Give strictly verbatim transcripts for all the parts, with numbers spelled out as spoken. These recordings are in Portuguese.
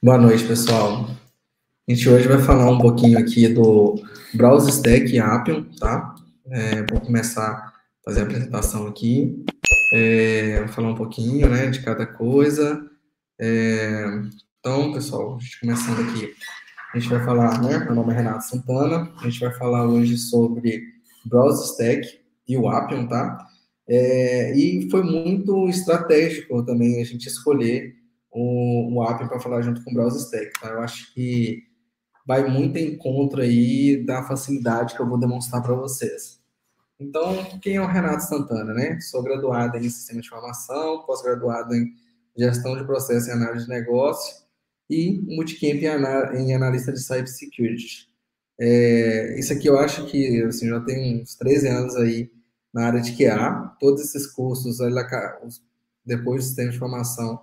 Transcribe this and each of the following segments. Boa noite, pessoal. A gente hoje vai falar um pouquinho aqui do BrowserStack e Appium, tá? É, vou começar a fazer a apresentação aqui. É, vou falar um pouquinho, né, de cada coisa. É, então, pessoal, a gente começando aqui. A gente vai falar, né, meu nome é Renato Santana. A gente vai falar hoje sobre BrowserStack e o Appium, tá? É, e foi muito estratégico também a gente escolher o, o Appium para falar junto com o BrowserStack, tá? Eu acho que vai muito em contra aí da facilidade que eu vou demonstrar para vocês. Então, quem é o Renato Santana, né? Sou graduado em Sistema de Informação, pós-graduado em Gestão de Processo e Análise de Negócio e Multicamp em Analista de Cybersecurity. É, isso aqui eu acho que, assim, já tem uns treze anos aí na área de Q A. Todos esses cursos, depois do Sistema de Informação,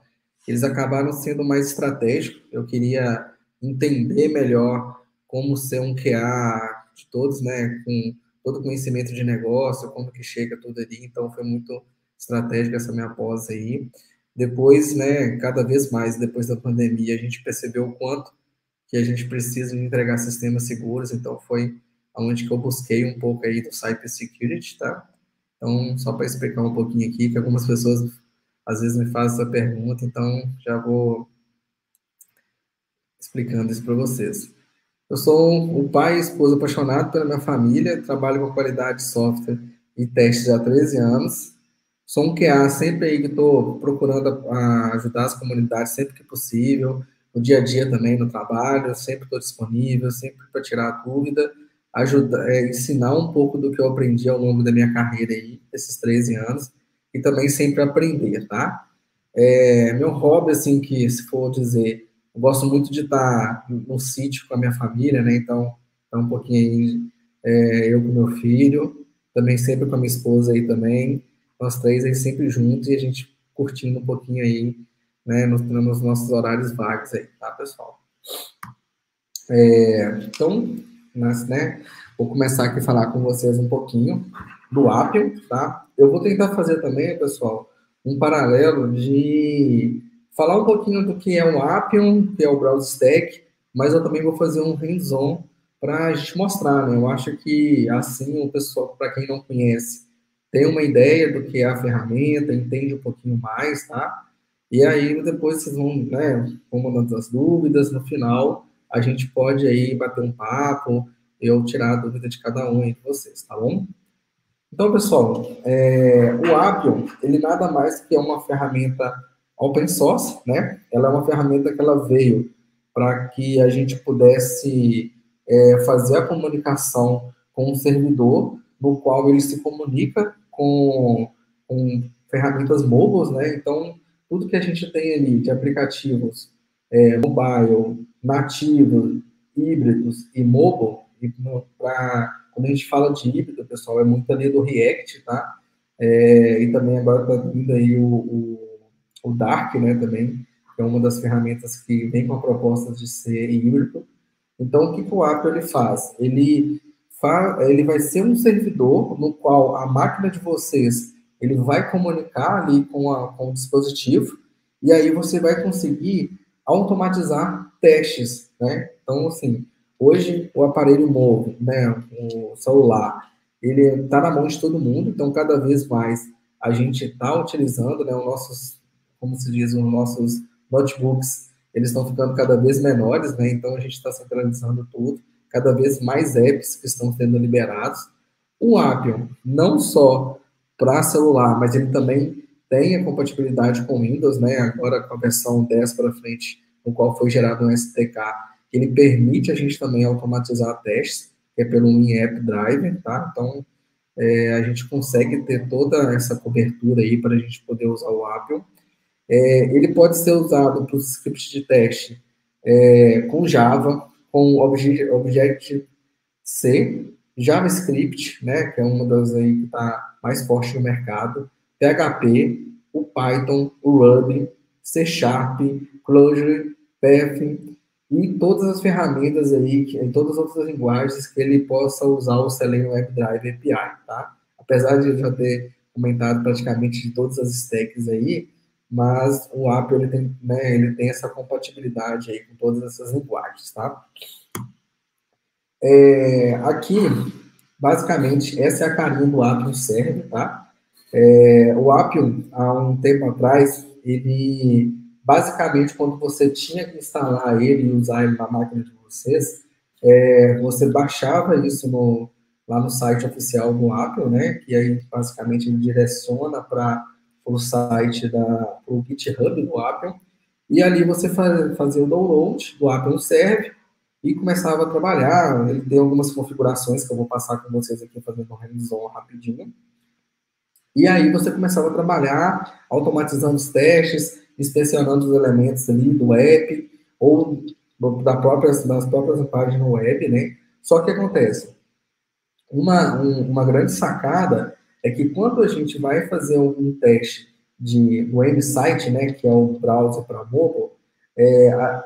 eles acabaram sendo mais estratégicos. Eu queria entender melhor como ser um Q A de todos, né, com todo o conhecimento de negócio, como que chega tudo ali, então foi muito estratégica essa minha pós aí. Depois, né, cada vez mais, depois da pandemia, a gente percebeu o quanto que a gente precisa de entregar sistemas seguros, então foi aonde que eu busquei um pouco aí do cybersecurity, tá? Então, só para explicar um pouquinho aqui, que algumas pessoas às vezes me fazem essa pergunta, então já vou explicando isso para vocês. Eu sou o pai e esposo apaixonado pela minha família, trabalho com qualidade de software e testes há treze anos, sou um Q A sempre aí que estou procurando ajudar as comunidades sempre que possível, no dia a dia também, no trabalho, sempre estou disponível, sempre para tirar a dúvida, ajudar, é, ensinar um pouco do que eu aprendi ao longo da minha carreira aí, esses treze anos, e também sempre aprender, tá? É, meu hobby, assim, que se for dizer, eu gosto muito de estar no sítio com a minha família, né? Então, tá um pouquinho aí, é, eu com meu filho, também sempre com a minha esposa aí também, nós três aí sempre juntos e a gente curtindo um pouquinho aí, né? Nos, nos nossos horários vagos aí, tá, pessoal? É, então, mas, né? Vou começar aqui a falar com vocês um pouquinho do Appium, tá? Eu vou tentar fazer também, pessoal, um paralelo de falar um pouquinho do que é o Appium, que é o BrowserStack, mas eu também vou fazer um hands-on para a gente mostrar, né? Eu acho que, assim, o pessoal, para quem não conhece, tem uma ideia do que é a ferramenta, entende um pouquinho mais, tá? E aí, depois vocês vão, né, vão mandando as dúvidas, no final, a gente pode aí bater um papo, eu tirar a dúvida de cada um de vocês, tá bom? Então, pessoal, é, o Appium, ele nada mais que é uma ferramenta open source, né? Ela é uma ferramenta que ela veio para que a gente pudesse é, fazer a comunicação com um servidor, no qual ele se comunica com, com ferramentas mobiles, né? Então, tudo que a gente tem ali de aplicativos é, mobile, nativos, híbridos e mobile, e pra, quando a gente fala de híbrido, pessoal, é muito ali do React, tá? É, e também agora está vindo aí o, o O Dart, né, também, que é uma das ferramentas que vem com a proposta de ser híbrido. Então, o que o Appium ele faz? Ele, fa ele vai ser um servidor no qual a máquina de vocês ele vai comunicar ali com, a, com o dispositivo e aí você vai conseguir automatizar testes, né? Então, assim, hoje o aparelho móvel, né, o celular, ele está na mão de todo mundo, então cada vez mais a gente está utilizando, né, os nossos, como se diz, os nossos notebooks, eles estão ficando cada vez menores, né? Então, a gente está centralizando tudo, cada vez mais apps que estão sendo liberados. O Appium, não só para celular, mas ele também tem a compatibilidade com Windows, né? Agora, com a versão dez para frente, no qual foi gerado um S D K, ele permite a gente também automatizar testes, que é pelo AppDrive, tá? Então, é, a gente consegue ter toda essa cobertura aí para a gente poder usar o Appium. É, ele pode ser usado para os scripts de teste é, com Java, com Objective-C, JavaScript, né, que é uma das aí que está mais forte no mercado, P H P, o Python, o Ruby, C Sharp, Clojure, Python e todas as ferramentas aí, que, todas as outras linguagens que ele possa usar o Selenium WebDrive A P I, tá? Apesar de eu já ter comentado praticamente de todas as stacks aí, mas o Appium, ele tem, né, ele tem essa compatibilidade aí com todas essas linguagens, tá? É, aqui, basicamente, essa é a carinha do Appium Server, tá? É, o Appium, há um tempo atrás, ele, basicamente, quando você tinha que instalar ele e usar ele na máquina de vocês, é, você baixava isso no, lá no site oficial do Appium, né? Que aí, basicamente, ele direciona para o site da o GitHub do Appium, e ali você faz, fazia o download do Appium Server e começava a trabalhar. Ele tem algumas configurações que eu vou passar com vocês aqui, fazendo um hands-on rapidinho. E aí você começava a trabalhar, automatizando os testes, inspecionando os elementos ali do app, ou da própria, das próprias páginas web, né? Só que acontece, uma, um, uma grande sacada é que quando a gente vai fazer um teste de website, né, que é um browser para mobile, é, a,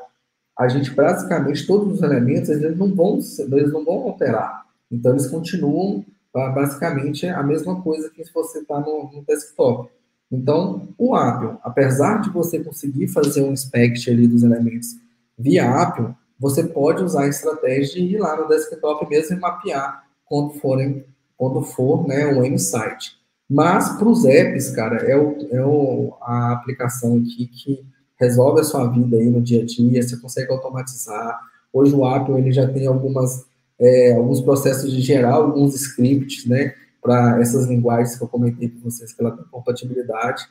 a gente basicamente, todos os elementos, eles não vão, eles não vão alterar. Então, eles continuam basicamente a mesma coisa que se você está no, no desktop. Então, o Appium, apesar de você conseguir fazer um inspect ali dos elementos via Appium, você pode usar a estratégia de ir lá no desktop mesmo e mapear quando forem quando for, né, um website. Mas, para os apps, cara, é, o, é o, a aplicação aqui que resolve a sua vida aí no dia a dia, você consegue automatizar. Hoje o Appium, ele já tem algumas, é, alguns processos de gerar alguns scripts, né, para essas linguagens que eu comentei com vocês, pela compatibilidade.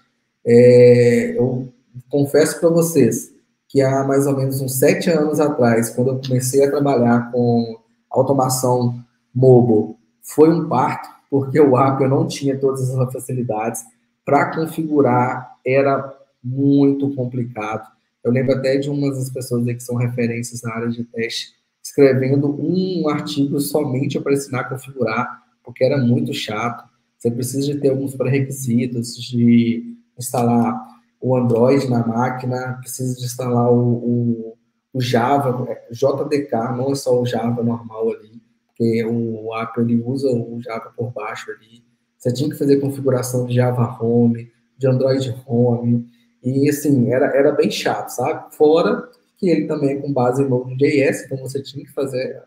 É, eu confesso para vocês que há mais ou menos uns sete anos atrás, quando eu comecei a trabalhar com automação mobile, foi um parto, porque o Appium não tinha todas as facilidades. Para configurar era muito complicado. Eu lembro até de umas das pessoas que são referências na área de teste, escrevendo um artigo somente para ensinar a configurar, porque era muito chato. Você precisa de ter alguns pré-requisitos, de instalar o Android na máquina, precisa de instalar o, o, o Java, J D K, não é só o Java normal ali, porque o Appium, ele usa o Java por baixo ali. Você tinha que fazer configuração de Java Home, de Android Home, e assim, era, era bem chato, sabe? Fora que ele também é com base em Node.js, então você tinha que fazer,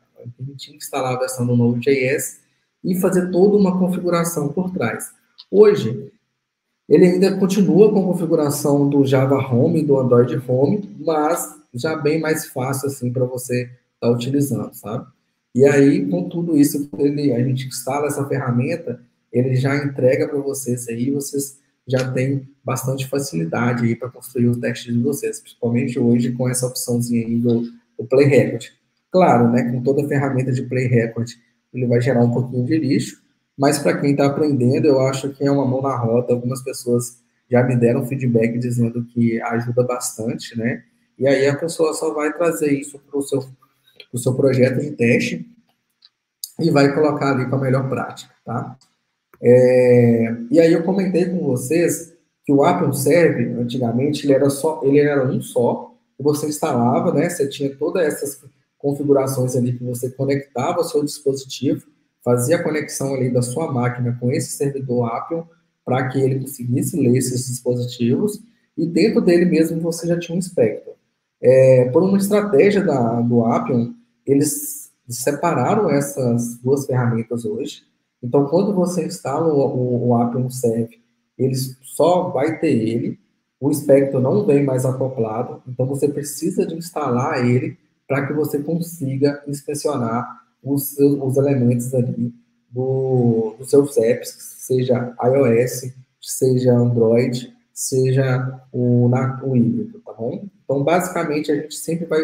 tinha que instalar a versão do Node.js e fazer toda uma configuração por trás. Hoje, ele ainda continua com a configuração do Java Home, do Android Home, mas já bem mais fácil assim para você estar utilizando, sabe? E aí, com tudo isso, ele, a gente instala essa ferramenta, ele já entrega para vocês aí, vocês já tem bastante facilidade aí para construir o teste de vocês, principalmente hoje com essa opçãozinha aí do, do Play Record. Claro, né, com toda a ferramenta de Play Record, ele vai gerar um pouquinho de lixo, mas para quem está aprendendo, eu acho que é uma mão na roda. Algumas pessoas já me deram feedback dizendo que ajuda bastante, né, e aí a pessoa só vai trazer isso para o seu, pro seu projeto de teste e vai colocar ali com a melhor prática, tá? É, e aí eu comentei com vocês que o Appium Server, antigamente, ele era, só, ele era um só, que você instalava, né? Você tinha todas essas configurações ali que você conectava ao seu dispositivo, fazia a conexão ali da sua máquina com esse servidor Appium, para que ele conseguisse ler esses dispositivos, e dentro dele mesmo você já tinha um Spectre. É, por uma estratégia da, do Appium, eles separaram essas duas ferramentas hoje. Então, quando você instala o, o, o Appium Server, ele só vai ter ele, o Spectre não vem mais acoplado, então você precisa de instalar ele para que você consiga inspecionar os, os elementos ali do, dos seus apps, seja iOS, seja Android, seja o, na, o híbrido, tá bom? Então, basicamente, a gente sempre vai,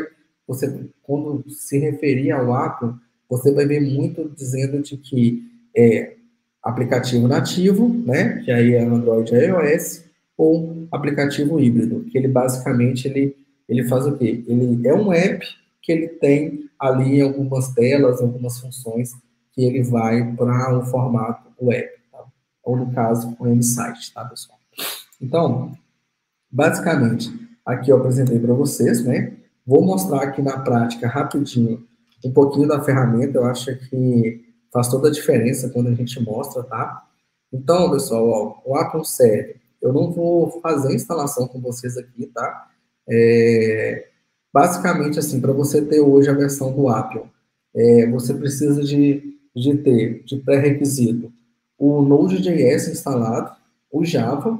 você, quando se referir ao Appium, você vai ver muito dizendo de que é aplicativo nativo, né, que aí é Android e iOS, ou aplicativo híbrido, que ele basicamente, ele, ele faz o quê? Ele é um app que ele tem ali algumas telas, algumas funções, que ele vai para o formato web, tá? Ou no caso, o website, tá, pessoal? Então, basicamente, aqui eu apresentei para vocês, né, vou mostrar aqui na prática, rapidinho, um pouquinho da ferramenta. Eu acho que faz toda a diferença quando a gente mostra, tá? Então, pessoal, ó, o Appium Server, Eu não vou fazer a instalação com vocês aqui, tá? É, basicamente, assim, para você ter hoje a versão do Appium, é, você precisa de, de ter, de pré-requisito, o Node.js instalado, o Java,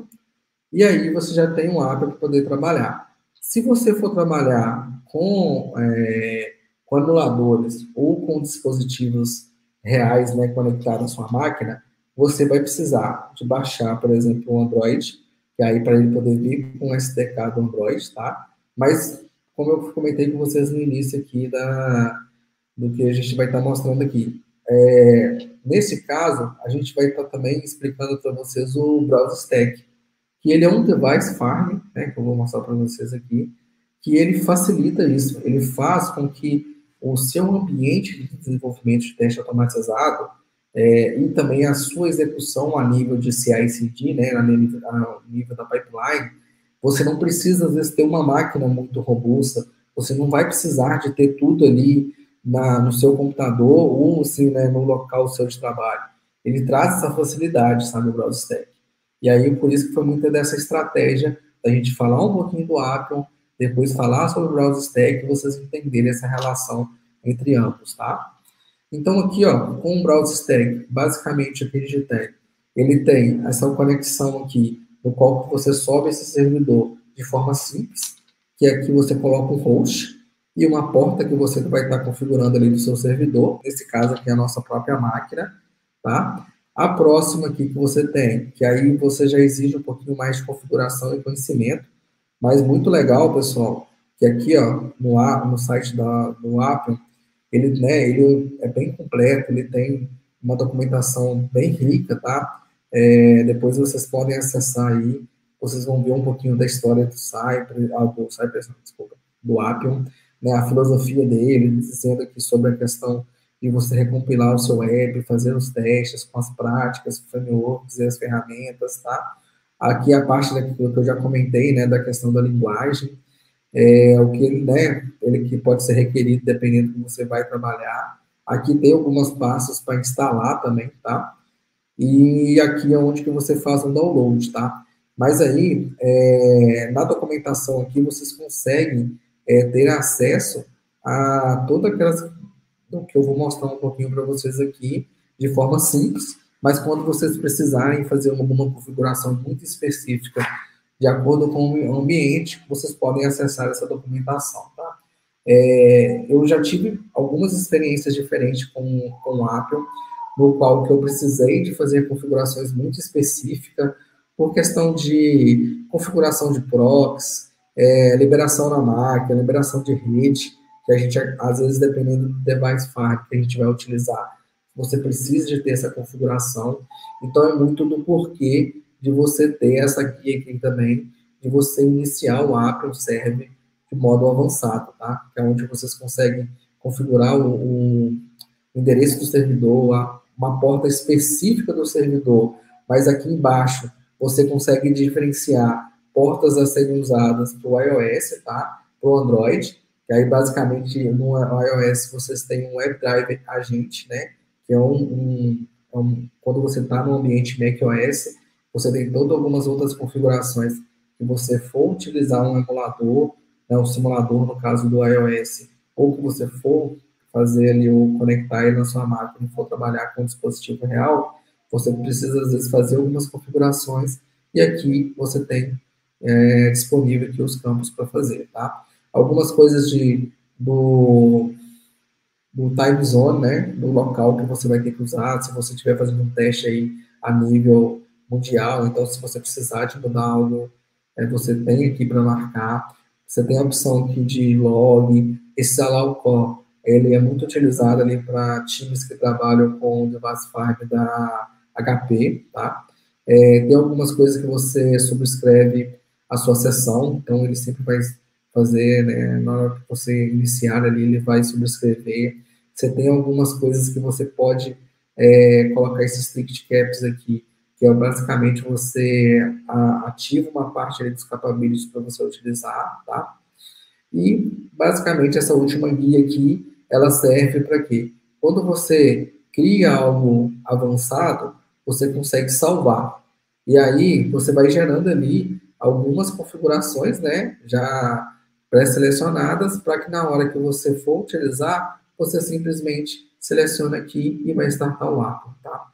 e aí você já tem um Appium para poder trabalhar. Se você for trabalhar com, é, com anuladores ou com dispositivos reais, né, conectados à sua máquina, você vai precisar de baixar, por exemplo, o Android, que aí para ele poder vir com o S D K do Android, tá? Mas, como eu comentei com vocês no início aqui da, do que a gente vai estar mostrando aqui, é, nesse caso, a gente vai estar também explicando para vocês o BrowserStack, que ele é um device farm, né, que eu vou mostrar para vocês aqui, que ele facilita isso, ele faz com que o seu ambiente de desenvolvimento de teste automatizado, É, e também a sua execução a nível de C I C D, né, a nível, a nível da pipeline, você não precisa, às vezes, ter uma máquina muito robusta, você não vai precisar de ter tudo ali na, no seu computador ou assim, né, no local seu de trabalho. Ele traz essa facilidade, sabe, o BrowserStack. E aí, por isso que foi muito dessa estratégia da gente falar um pouquinho do Appium, depois falar sobre o BrowserStack e vocês entenderem essa relação entre ambos, tá? Então, aqui, ó, com o BrowserStack, basicamente, aqui a gente tem, ele tem essa conexão aqui, no qual você sobe esse servidor de forma simples, que aqui você coloca um host e uma porta que você vai estar configurando ali do seu servidor, nesse caso aqui é a nossa própria máquina, tá? A próxima aqui que você tem, que aí você já exige um pouquinho mais de configuração e conhecimento, mas muito legal, pessoal, que aqui, ó, no, no site da, do Appium, Ele, né, ele é bem completo, ele tem uma documentação bem rica, tá? É, depois vocês podem acessar aí, vocês vão ver um pouquinho da história do Cypress, ah, do, Cypress, não, desculpa, do Appium, né, a filosofia dele, dizendo aqui sobre a questão de você recompilar o seu app, fazer os testes com as práticas, frameworks e as ferramentas, tá? Aqui a parte daquilo que eu já comentei, né, da questão da linguagem, É, o que ele, né, ele que pode ser requerido dependendo do que você vai trabalhar. Aqui tem algumas pastas para instalar também, tá? E aqui é onde que você faz um download, tá? Mas aí, é, na documentação aqui, vocês conseguem é, ter acesso a todas aquelas que eu vou mostrar um pouquinho para vocês aqui, de forma simples, mas quando vocês precisarem fazer alguma configuração muito específica de acordo com o ambiente, vocês podem acessar essa documentação, tá? É, eu já tive algumas experiências diferentes com, com o Appium, no qual que eu precisei de fazer configurações muito específicas, por questão de configuração de proxies, é, liberação na máquina, liberação de rede, que a gente, às vezes, dependendo do device farm que a gente vai utilizar, você precisa de ter essa configuração. Então, é muito do porquê de você ter essa guia aqui também, de você iniciar o Appium Serve de modo avançado, tá? Que é onde vocês conseguem configurar o, o endereço do servidor, a, uma porta específica do servidor, mas aqui embaixo você consegue diferenciar portas a serem usadas para o iOS, tá? Para o Android, que aí basicamente no iOS vocês têm um WebDriverAgent, né? Que é um, um, um quando você está no ambiente macOS, você tem todas algumas outras configurações que você for utilizar um emulador, né, um simulador, no caso do iOS, ou que você for fazer ali ou conectar ele na sua máquina e for trabalhar com um dispositivo real, você precisa, às vezes, fazer algumas configurações e aqui você tem é, disponível aqui os campos para fazer, tá? Algumas coisas de, do, do time zone, né, do local que você vai ter que usar, se você estiver fazendo um teste aí a nível mundial, então se você precisar de mudar algo, é, você tem aqui para marcar, você tem a opção aqui de log, esse alloc, ele é muito utilizado ali para times que trabalham com o device farm da H P, tá? É, tem algumas coisas que você subscreve a sua sessão, então ele sempre vai fazer, né, na hora que você iniciar ali, ele vai subscrever, você tem algumas coisas que você pode é, colocar esses strict caps aqui, que é basicamente você ativa uma parte ali dos capabilities para você utilizar, tá? E, basicamente, essa última guia aqui, ela serve para quê? Quando você cria algo avançado, você consegue salvar. E aí você vai gerando ali algumas configurações, né, já pré-selecionadas, para que na hora que você for utilizar, você simplesmente seleciona aqui e vai startar o app, tá?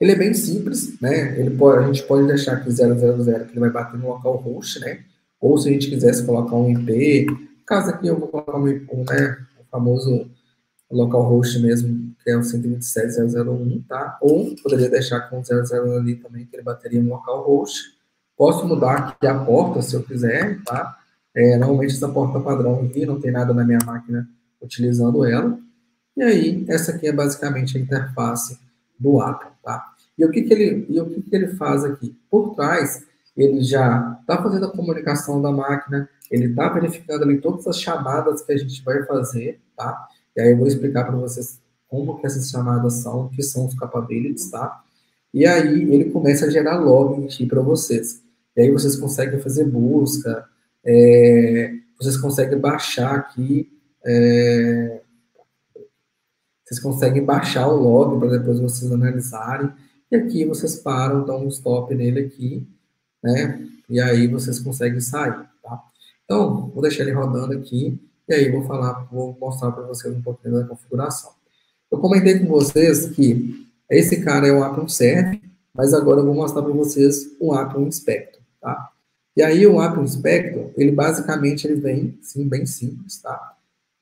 Ele é bem simples, né? Ele pode, a gente pode deixar aqui zero zero zero, que ele vai bater no local host, né? Ou se a gente quisesse colocar um I P, caso aqui eu vou colocar um, né, o famoso local host mesmo, que é o cento e vinte e sete ponto zero ponto zero ponto um, tá? Ou poderia deixar com zero zero ali também, que ele bateria no local host. Posso mudar aqui a porta, se eu quiser, tá? É, normalmente essa porta padrão aqui, não tem nada na minha máquina utilizando ela. E aí, essa aqui é basicamente a interface do Atom, tá? E o que que ele, e o que que ele faz aqui? Por trás, ele já está fazendo a comunicação da máquina, ele está verificando ali todas as chamadas que a gente vai fazer, tá? E aí eu vou explicar para vocês como que essas chamadas são, o que são os capabilities, tá? E aí ele começa a gerar login aqui para vocês. E aí vocês conseguem fazer busca, é, vocês conseguem baixar aqui... É, vocês conseguem baixar o log para depois vocês analisarem. E aqui vocês param, dão um stop nele aqui, né? E aí vocês conseguem sair, tá? Então, vou deixar ele rodando aqui. E aí vou falar, vou mostrar para vocês um pouquinho da configuração. Eu comentei com vocês que esse cara é o Atom Cert, mas agora eu vou mostrar para vocês o Atom Spectre, tá? E aí o Atom Spectre, ele basicamente ele vem, sim, bem simples, tá?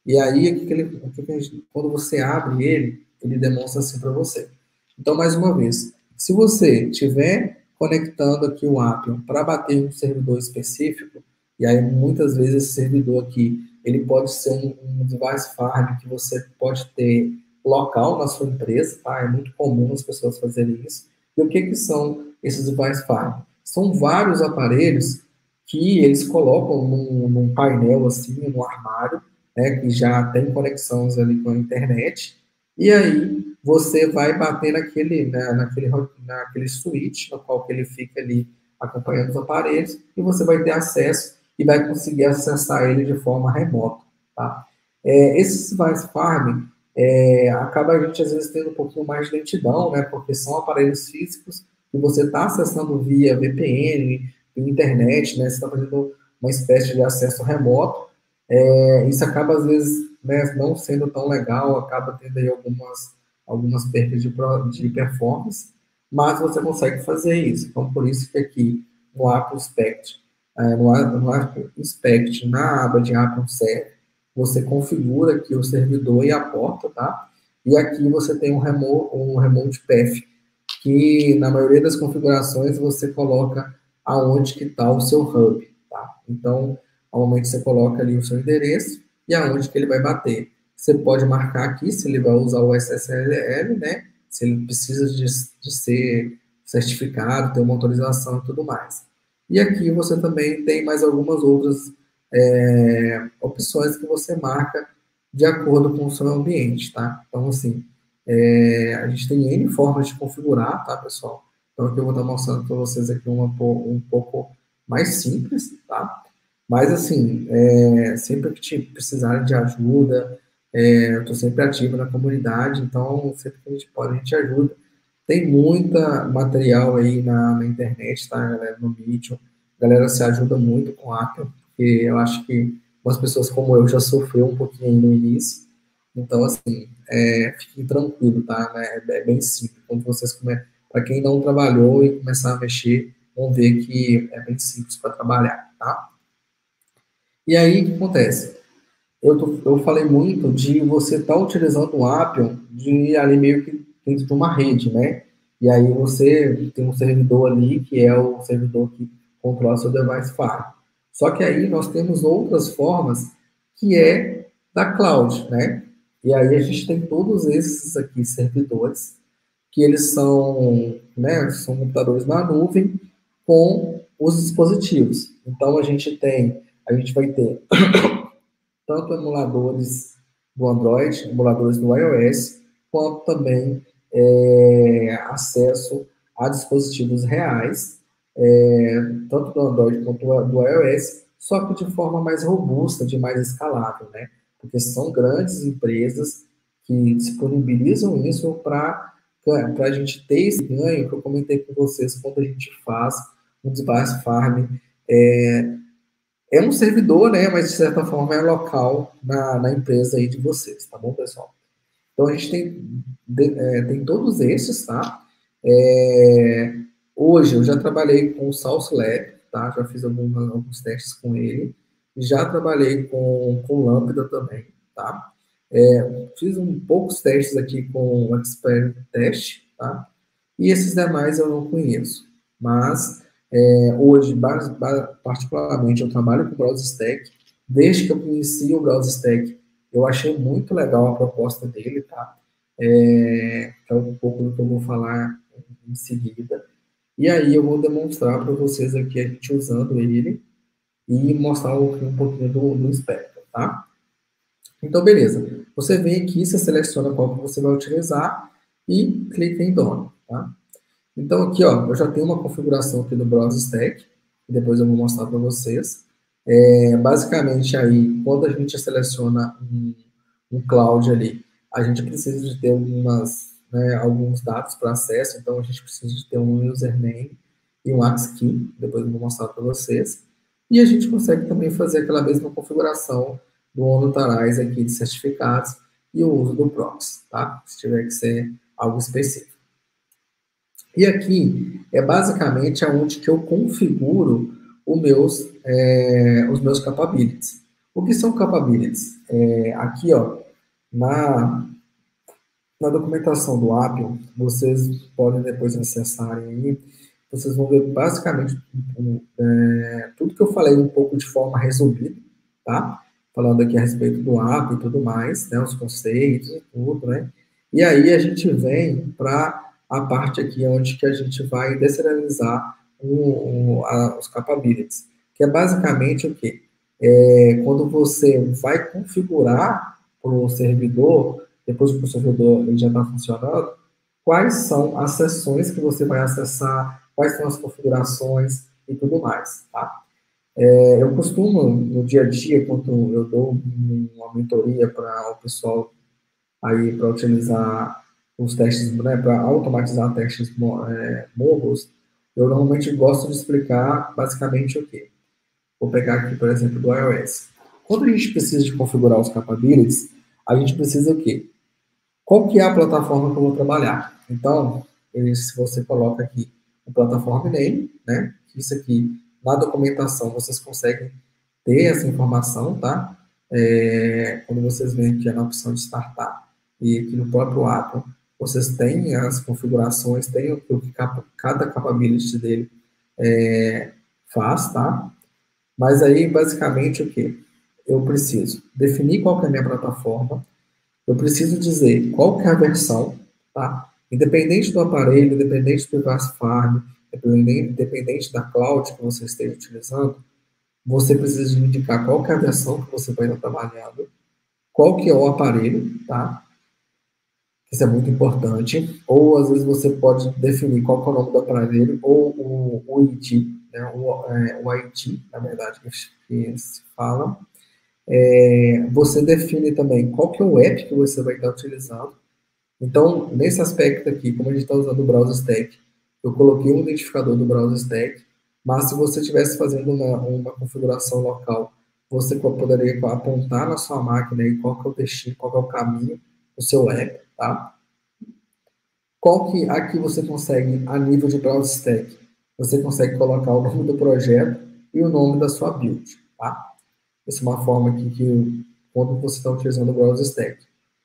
E aí, aqui que ele, aqui que gente, quando você abre ele, ele demonstra assim para você. Então, mais uma vez, se você estiver conectando aqui o Appium para bater em um servidor específico, e aí muitas vezes esse servidor aqui, ele pode ser um, um device farm que você pode ter local na sua empresa, tá? É muito comum as pessoas fazerem isso. E o que que são esses device farm? São vários aparelhos que eles colocam num, num painel assim, num armário, né, que já tem conexões ali com a internet, e aí você vai bater naquele, na, naquele, naquele switch no qual que ele fica ali acompanhando os aparelhos, e você vai ter acesso e vai conseguir acessar ele de forma remota, tá? É, esse device farm, é, acaba a gente às vezes tendo um pouquinho mais de lentidão, né, porque são aparelhos físicos que você está acessando via V P N, via internet, né, você está fazendo uma espécie de acesso remoto. É, isso acaba, às vezes, né, não sendo tão legal, acaba tendo aí algumas, algumas perdas de, de performance, mas você consegue fazer isso. Então, por isso que aqui no Atom Spectre, é, no, no Atom Spectre, na aba de Atom Cert, você configura aqui o servidor e a porta, tá? E aqui você tem um remote, um remote path, que na maioria das configurações você coloca aonde que está o seu hub, tá? Então, normalmente você coloca ali o seu endereço e aonde que ele vai bater. Você pode marcar aqui se ele vai usar o S S L L, né? Se ele precisa de, de ser certificado, ter uma autorização e tudo mais. E aqui você também tem mais algumas outras é, opções que você marca de acordo com o seu ambiente, tá? Então, assim, é, a gente tem N formas de configurar, tá, pessoal? Então, aqui eu vou estar mostrando para vocês aqui uma, um pouco mais simples, tá? Mas, assim, é, sempre que te precisarem de ajuda, é, eu estou sempre ativo na comunidade, então, sempre que a gente pode, a gente ajuda. Tem muita material aí na, na internet, tá, galera, no vídeo. A galera se ajuda muito com a Appium, porque eu acho que umas pessoas como eu já sofreu um pouquinho aí no início. Então, assim, é, fiquem tranquilos, tá? É, é bem simples. Quando vocês começam, para quem não trabalhou e começar a mexer, vão ver que é bem simples para trabalhar, tá? E aí, o que acontece? Eu, tô, eu falei muito de você estar tá utilizando o Appium de ali meio que dentro de uma rede, né? E aí você tem um servidor ali, que é o servidor que controla seu device farm. Só que aí nós temos outras formas, que é da cloud, né? E aí a gente tem todos esses aqui servidores, que eles são, né, são computadores na nuvem com os dispositivos. Então, a gente tem... A gente vai ter tanto emuladores do Android, emuladores do iOS, quanto também é, acesso a dispositivos reais, é, tanto do Android quanto do iOS, só que de forma mais robusta, de mais escalável, né? Porque são grandes empresas que disponibilizam isso para ganho. Para a gente ter esse ganho, que eu comentei com vocês, quando a gente faz um Device Farm, é, é um servidor, né? Mas, de certa forma, é local na, na empresa aí de vocês, tá bom, pessoal? Então, a gente tem, de, é, tem todos esses, tá? É, hoje, eu já trabalhei com o Sauce Lab, tá? Já fiz algumas, alguns testes com ele. Já trabalhei com, com Lambda também, tá? É, fiz um poucos testes aqui com o Expert Test, tá? E esses demais eu não conheço. Mas, é, hoje, base, base, particularmente, eu trabalho com o BrowserStack. Desde que eu conheci o BrowserStack, eu achei muito legal a proposta dele, tá? É, é um pouco do que eu vou falar em seguida. E aí eu vou demonstrar para vocês aqui, a gente usando ele e mostrar um pouquinho do, do espectro, tá? Então, beleza. Você vem aqui, você seleciona qual que você vai utilizar e clica em Dono, tá? Então, aqui, ó, eu já tenho uma configuração aqui do BrowserStack, que depois eu vou mostrar para vocês. É, basicamente, aí, quando a gente seleciona um, um cloud ali, a gente precisa de ter algumas, né, alguns dados para acesso, então a gente precisa de ter um username e um access key, depois eu vou mostrar para vocês. E a gente consegue também fazer aquela mesma configuração do OnNotarize aqui de certificados e o uso do proxy, tá? Se tiver que ser algo específico. E aqui é basicamente aonde que eu configuro os meus, é, os meus capabilities. O que são capabilities? É, aqui, ó, na, na documentação do Appium, vocês podem depois acessarem aí. Vocês vão ver basicamente é, tudo que eu falei um pouco de forma resumida, tá? Falando aqui a respeito do app e tudo mais, né? Os conceitos e tudo, né? E aí a gente vem para a parte aqui onde que a gente vai deserializar um, um, a, os capabilities, que é basicamente o quê? É, quando você vai configurar para o servidor, depois que o servidor ele já está funcionando, quais são as sessões que você vai acessar, quais são as configurações e tudo mais, tá? É, eu costumo, no dia a dia, quando eu dou uma mentoria para o pessoal aí para utilizar os testes, né, para automatizar testes é, móveis, eu normalmente gosto de explicar basicamente o quê? Vou pegar aqui, por exemplo, do iOS. Quando a gente precisa de configurar os capabilities, a gente precisa o quê? Qual que é a plataforma que eu vou trabalhar? Então, se você coloca aqui o Plataforma Name, né? Isso aqui, na documentação, vocês conseguem ter essa informação, tá? É, quando vocês vêm aqui na opção de startar e aqui no próprio Atom, vocês têm as configurações, tem o que cada capability dele é, faz, tá? Mas aí, basicamente, o que? Eu preciso definir qual que é a minha plataforma, eu preciso dizer qual que é a versão, tá? Independente do aparelho, independente do device farm, independente da cloud que você esteja utilizando, você precisa indicar qual que é a versão que você vai estar trabalhando, qual que é o aparelho, tá? Isso é muito importante. Ou, às vezes, você pode definir qual que é o nome do aparelho, ou o, o I D, né? o, é, o I D, na verdade, que se fala. É, você define também qual que é o app que você vai estar utilizando. Então, nesse aspecto aqui, como a gente está usando o BrowserStack, eu coloquei um identificador do BrowserStack, mas se você estivesse fazendo uma, uma configuração local, você poderia apontar na sua máquina aí qual que é o destino, qual que é o caminho do seu app, tá? Qual que aqui você consegue, a nível de BrowserStack, você consegue colocar o nome do projeto e o nome da sua build, tá? Essa é uma forma aqui que, quando você está utilizando o BrowserStack.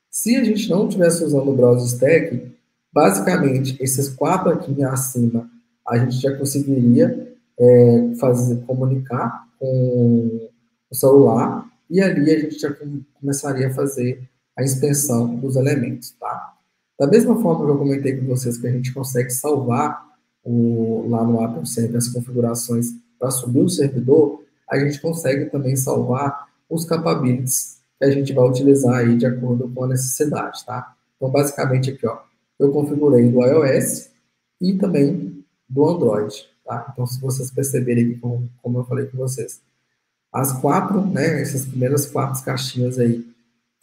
Se a gente não estivesse usando o BrowserStack, basicamente, esses quatro aqui acima, a gente já conseguiria é, fazer, comunicar com o celular, e ali a gente já começaria a fazer a inspeção dos elementos, tá? Da mesma forma que eu comentei com vocês que a gente consegue salvar o, lá no Atom Center as configurações para subir o servidor, a gente consegue também salvar os capabilities que a gente vai utilizar aí de acordo com a necessidade, tá? Então, basicamente aqui, ó, eu configurei do iOS e também do Android, tá? Então, se vocês perceberem, como, como eu falei com vocês, as quatro, né, essas primeiras quatro caixinhas aí,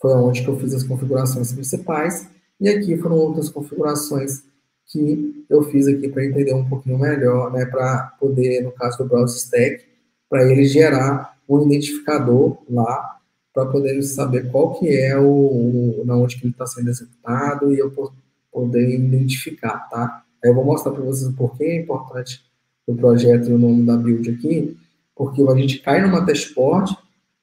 foi onde que eu fiz as configurações principais, E aqui foram outras configurações que eu fiz aqui para entender um pouquinho melhor, né, para poder, no caso do BrowserStack, para ele gerar um identificador lá, para poder saber qual que é o, o na onde que ele está sendo executado e eu poder identificar, tá? Aí eu vou mostrar para vocês o porquê é importante o projeto e o nome da build aqui, porque a gente cai numa testport,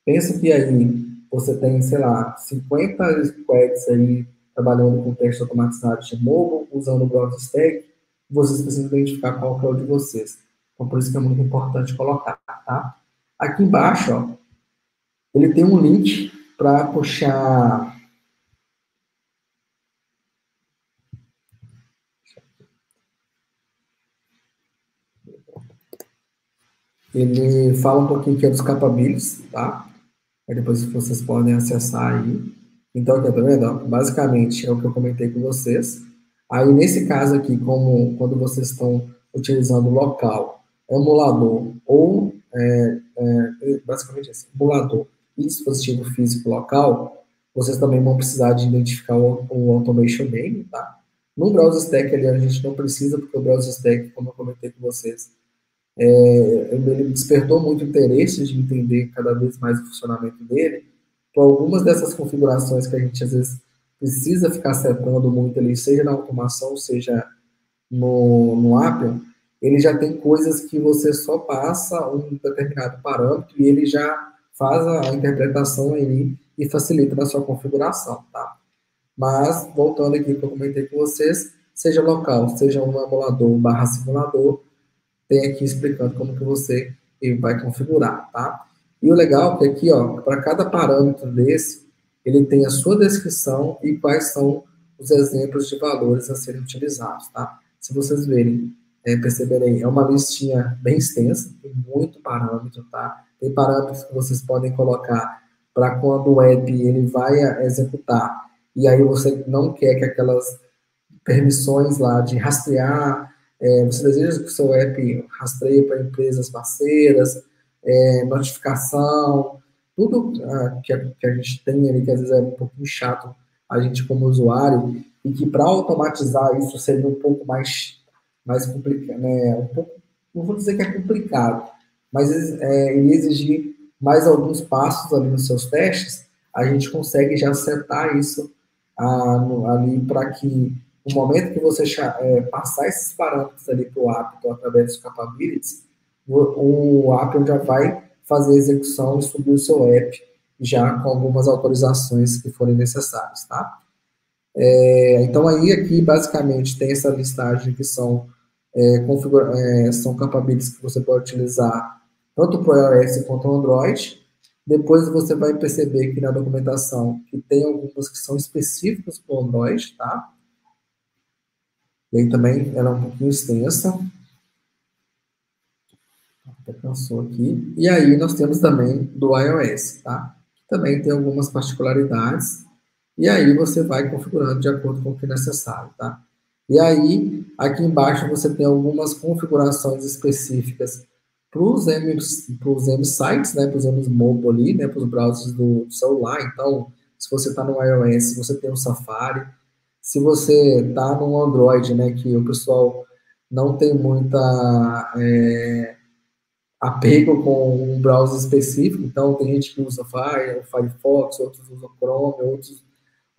pensa que aí você tem, sei lá, cinquenta squads aí trabalhando com teste automatizado de mobile, usando o BrowserStack, vocês precisam identificar qual que é o de vocês. Então, por isso que é muito importante colocar, tá? Aqui embaixo, ó, ele tem um link para puxar... Ele fala um pouquinho que é dos capabilities, tá? Aí depois vocês podem acessar aí. Então, aqui, tá vendo? Basicamente, é o que eu comentei com vocês. Aí, nesse caso aqui, como quando vocês estão utilizando local, emulador ou, é, é, basicamente, assim, emulador e dispositivo físico local, vocês também vão precisar de identificar o, o automation name, tá? No BrowserStack, ali, a gente não precisa, porque o BrowserStack, como eu comentei com vocês, é, ele despertou muito interesse de entender cada vez mais o funcionamento dele. Então, algumas dessas configurações que a gente, às vezes, precisa ficar setando muito ali, seja na automação, seja no, no Appium, ele já tem coisas que você só passa um determinado parâmetro e ele já faz a interpretação aí e facilita na sua configuração, tá? Mas, voltando aqui que eu comentei com vocês, seja local, seja um emulador barra simulador, tem aqui explicando como que você vai configurar, tá? E o legal é que aqui, ó, para cada parâmetro desse, ele tem a sua descrição e quais são os exemplos de valores a serem utilizados, tá? Se vocês verem, é, perceberem, é uma listinha bem extensa, tem muito parâmetro, tá? Tem parâmetros que vocês podem colocar para quando o app ele vai executar, e aí você não quer que aquelas permissões lá de rastrear, é, você deseja que o seu app rastreie para empresas parceiras, É, notificação, tudo ah, que, a, que a gente tem ali, que às vezes é um pouquinho chato a gente como usuário, e que para automatizar isso seria um pouco mais, mais complicado, né? Um pouco, não vou dizer que é complicado, mas é, ele exigir mais alguns passos ali nos seus testes, a gente consegue já setar isso ah, no, ali para que no momento que você é, passar esses parâmetros ali para o app, então, através dos capabilities, o Appium já vai fazer a execução e subir o seu app já com algumas autorizações que forem necessárias, tá? É, então, aí, aqui, basicamente, tem essa listagem que são, é, configura é, são capabilities que você pode utilizar tanto para o iOS quanto o Android. Depois, você vai perceber que na documentação que tem algumas que são específicas para o Android, tá? E aí, também, ela é um pouquinho extensa. Alcançou aqui. E aí nós temos também do iOS, tá? Também tem algumas particularidades. E aí você vai configurando de acordo com o que é necessário, tá? E aí, aqui embaixo você tem algumas configurações específicas para os M-Sites, né? Para os M-Mobile, né? Para os browsers do celular. Então, se você está no iOS, você tem o Safari. Se você está no Android, né? Que o pessoal não tem muita... É... apego com um browser específico, então tem gente que usa Fire, o Firefox, outros usam Chrome, outros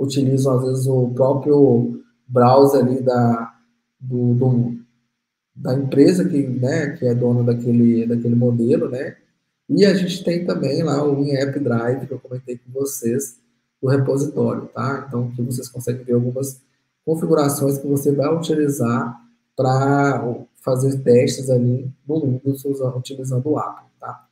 utilizam às vezes o próprio browser ali da, do, do, da empresa que, né, que é dona daquele, daquele modelo, né? E a gente tem também lá o in-app drive que eu comentei com vocês do repositório, tá? Então aqui vocês conseguem ver algumas configurações que você vai utilizar para fazer testes ali no Windows utilizando o Appium, tá?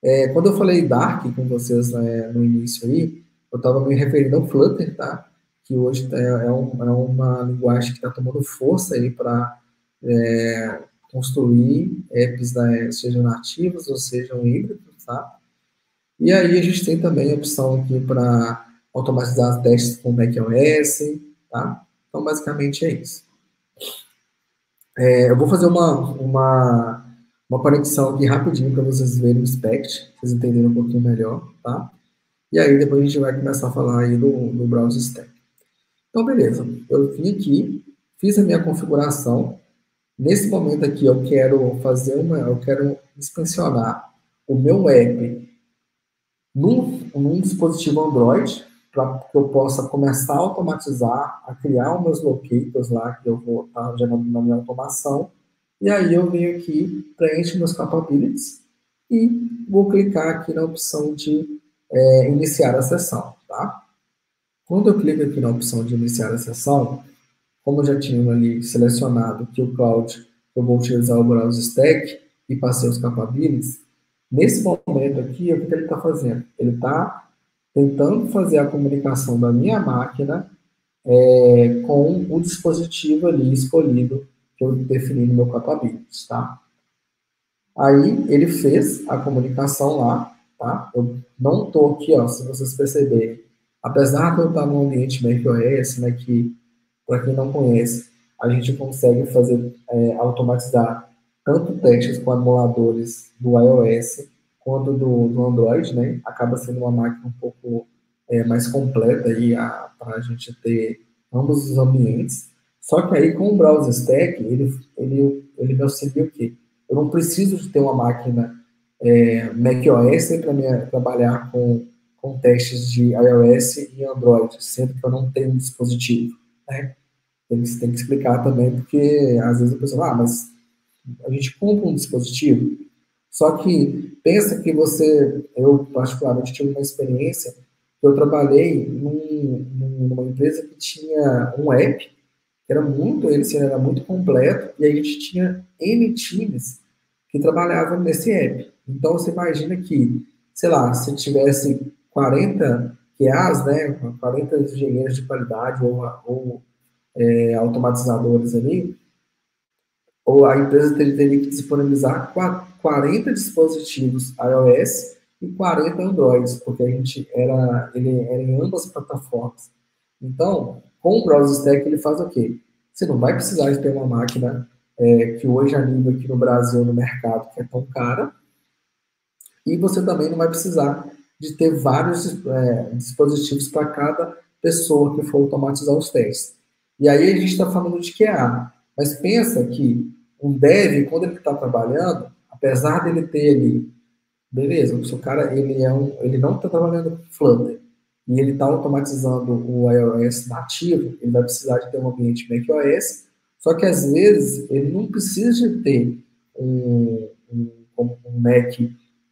É, quando eu falei Dark com vocês, né, no início aí, eu estava me referindo ao Flutter, tá? Que hoje é, é, um, é uma linguagem que está tomando força aí para é, construir apps, né, sejam nativos ou sejam híbridos, tá? E aí a gente tem também a opção aqui para automatizar testes com macOS, tá? Então basicamente é isso. É, eu vou fazer uma, uma, uma conexão aqui rapidinho para vocês verem o Spectre, para vocês entenderem um pouquinho melhor, tá? E aí depois a gente vai começar a falar aí do, do BrowserStack. Então, beleza. Eu vim aqui, fiz a minha configuração. Nesse momento aqui, eu quero fazer uma, eu quero inspecionar o meu app num, num dispositivo Android, para que eu possa começar a automatizar, a criar os meus locators lá, que eu vou estar gerando na minha automação. E aí eu venho aqui, preencho meus capabilities e vou clicar aqui na opção de é, iniciar a sessão, tá? Quando eu clico aqui na opção de iniciar a sessão, como eu já tinha ali selecionado que o Cloud, eu vou utilizar o BrowserStack e passei os capabilities, nesse momento aqui, o que ele está fazendo? Ele está tentando fazer a comunicação da minha máquina é, com o dispositivo ali escolhido que eu defini no meu capabilities, tá? Aí, ele fez a comunicação lá, tá? Eu não estou aqui, ó, se vocês perceberem, apesar de eu estar num ambiente macOS, né, que, para quem não conhece, a gente consegue fazer, é, automatizar tanto testes com emuladores do iOS quanto do, do Android, né? Acaba sendo uma máquina um pouco é, mais completa aí para a gente ter ambos os ambientes. Só que aí com o BrowserStack, ele, ele, ele me auxilia o quê? Eu não preciso de ter uma máquina é, macOS para trabalhar com, com testes de iOS e Android, sendo que eu não tenho um dispositivo, né? Tem que, tem que explicar também, porque às vezes a pessoa fala, ah, mas a gente compra um dispositivo. Só que pensa que você, eu particularmente tive uma experiência, que eu trabalhei num, numa empresa que tinha um app, que era muito, ele assim, era muito completo, e a gente tinha N times que trabalhavam nesse app. Então, você imagina que, sei lá, se tivesse quarenta Q As, né, quarenta engenheiros de qualidade ou, ou é, automatizadores ali, ou a empresa teria que disponibilizar quarenta dispositivos iOS e quarenta Androids, porque a gente era, ele era em ambas plataformas. Então, com o BrowserStack, ele faz o quê? Você não vai precisar de ter uma máquina é, que hoje a nível aqui no Brasil, no mercado, que é tão cara, e você também não vai precisar de ter vários é, dispositivos para cada pessoa que for automatizar os testes. E aí a gente está falando de Q A, mas pensa que um dev, quando ele está trabalhando, apesar dele ter ali, beleza, o seu cara ele, é um, ele não está trabalhando com Flutter, e ele está automatizando o iOS nativo, ele vai precisar de ter um ambiente macOS, só que às vezes ele não precisa de ter um, um, um Mac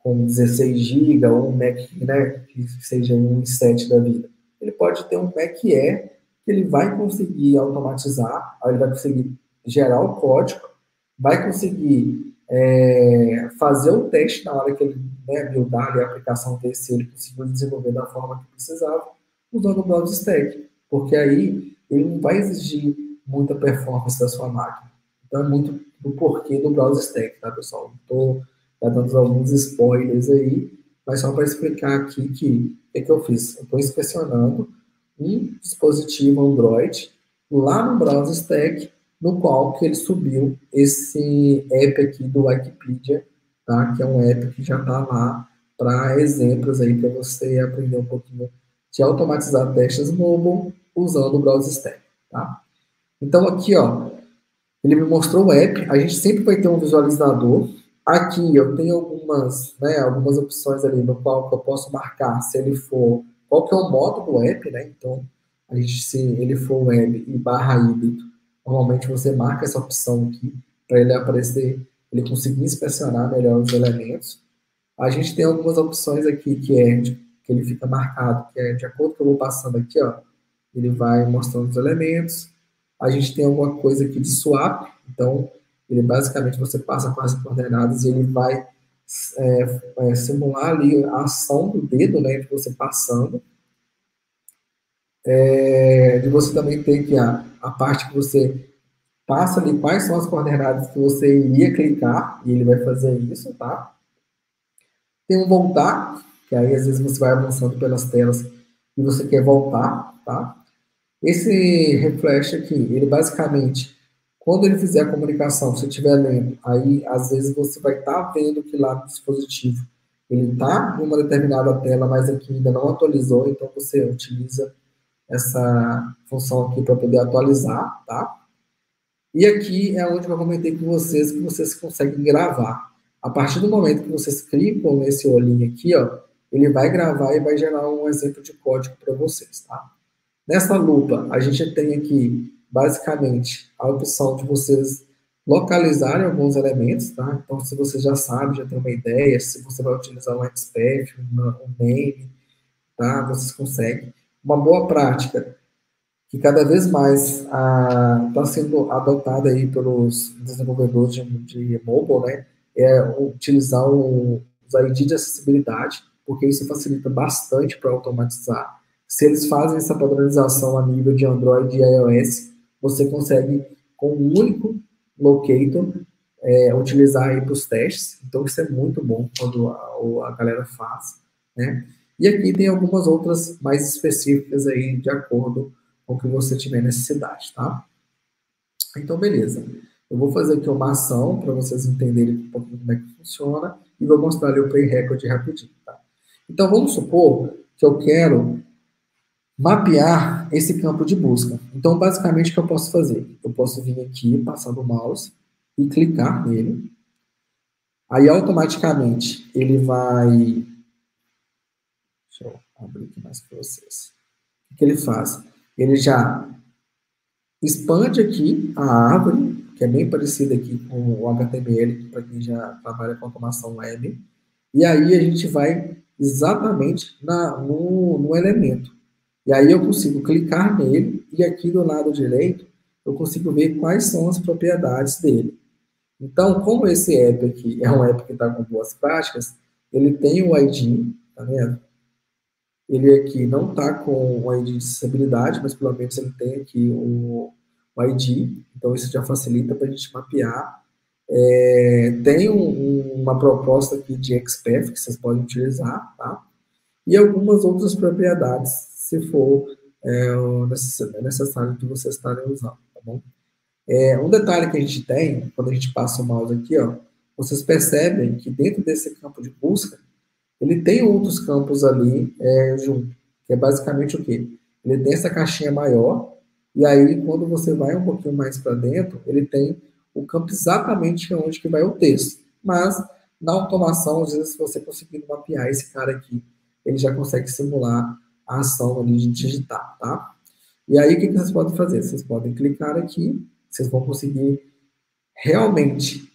com dezesseis gigas ou um Mac, né, que seja um i sete da vida. Ele pode ter um Mac Air que ele vai conseguir automatizar, ele vai conseguir gerar o código, vai conseguir é, fazer o teste na hora que ele, né, buildar ali a aplicação dele, se ele conseguiu desenvolver da forma que precisava, usando o BrowserStack, porque aí ele não vai exigir muita performance da sua máquina. Então é muito do porquê do BrowserStack, tá, pessoal? Estou dando alguns spoilers aí, mas só para explicar aqui que o que, que eu fiz. Eu estou inspecionando um dispositivo Android lá no BrowserStack, no qual que ele subiu esse app aqui do Wikipedia, tá? Que é um app que já está lá para exemplos aí, para você aprender um pouquinho de automatizar testes mobile usando o BrowserStack, tá? Então aqui, ó, ele me mostrou o app, a gente sempre vai ter um visualizador. Aqui eu tenho algumas, né, algumas opções ali no qual que eu posso marcar se ele for, qual que é o modo do app, né? Então, a gente, se ele for web e barra híbrido, normalmente você marca essa opção aqui para ele aparecer, ele conseguir inspecionar melhor os elementos. A gente tem algumas opções aqui que, é, que ele fica marcado, que é de acordo que eu vou passando aqui, ó, ele vai mostrando os elementos. A gente tem alguma coisa aqui de swap, então ele basicamente você passa com as coordenadas e ele vai é, é, simular ali a ação do dedo, né, de você passando. É, de você também ter aqui a, a parte que você passa ali quais são as coordenadas que você iria clicar, e ele vai fazer isso, tá? Tem um voltar, que aí às vezes você vai avançando pelas telas e você quer voltar, tá? Esse refresh aqui, ele basicamente, quando ele fizer a comunicação, se estiver lendo, aí às vezes você vai estar tá vendo que lá no dispositivo ele está em uma determinada tela, mas aqui ainda não atualizou, então você utiliza essa função aqui para poder atualizar, tá? E aqui é onde eu comentei com vocês que vocês conseguem gravar. A partir do momento que vocês clicam nesse olhinho aqui, ó, ele vai gravar e vai gerar um exemplo de código para vocês, tá? Nessa lupa, a gente tem aqui, basicamente, a opção de vocês localizarem alguns elementos, tá? Então, se você já sabe, já tem uma ideia, se você vai utilizar um XPath, um name, tá? Vocês conseguem. Uma boa prática que cada vez mais está ah, sendo adotada aí pelos desenvolvedores de, de mobile, né? É utilizar o, os I D de acessibilidade, porque isso facilita bastante para automatizar. Se eles fazem essa padronização a nível de Android e iOS, você consegue, com um único locator, é, utilizar aí para os testes. Então, isso é muito bom quando a, a galera faz, né? E aqui tem algumas outras mais específicas aí, de acordo com o que você tiver necessidade, tá? Então, beleza. Eu vou fazer aqui uma ação para vocês entenderem um pouquinho como é que funciona e vou mostrar ali o Play Record rapidinho, tá? Então, vamos supor que eu quero mapear esse campo de busca. Então, basicamente, o que eu posso fazer? Eu posso vir aqui, passar do mouse e clicar nele. Aí, automaticamente, ele vai... Deixa eu abrir aqui mais para vocês. O que ele faz? Ele já expande aqui a árvore, que é bem parecida aqui com o H T M L, para quem já trabalha com automação web. E aí a gente vai exatamente na, no, no elemento. E aí eu consigo clicar nele e aqui do lado direito eu consigo ver quais são as propriedades dele. Então, como esse app aqui é um app que está com boas práticas, ele tem o I D, tá vendo? Ele aqui não está com o I D de acessibilidade, mas pelo menos ele tem aqui o, o I D, então isso já facilita para a gente mapear. É, tem um, uma proposta aqui de XPath que vocês podem utilizar, tá? E algumas outras propriedades, se for é, necessário que vocês estarem usando, tá bom? É, um detalhe que a gente tem, quando a gente passa o mouse aqui, ó, vocês percebem que dentro desse campo de busca, ele tem outros campos ali é, junto, que é basicamente o quê? Ele tem essa caixinha maior, e aí quando você vai um pouquinho mais para dentro, ele tem o campo exatamente onde que vai o texto. Mas na automação, às vezes, se você conseguir mapear esse cara aqui, ele já consegue simular a ação ali de digitar, tá? E aí o que, que vocês podem fazer? Vocês podem clicar aqui, vocês vão conseguir realmente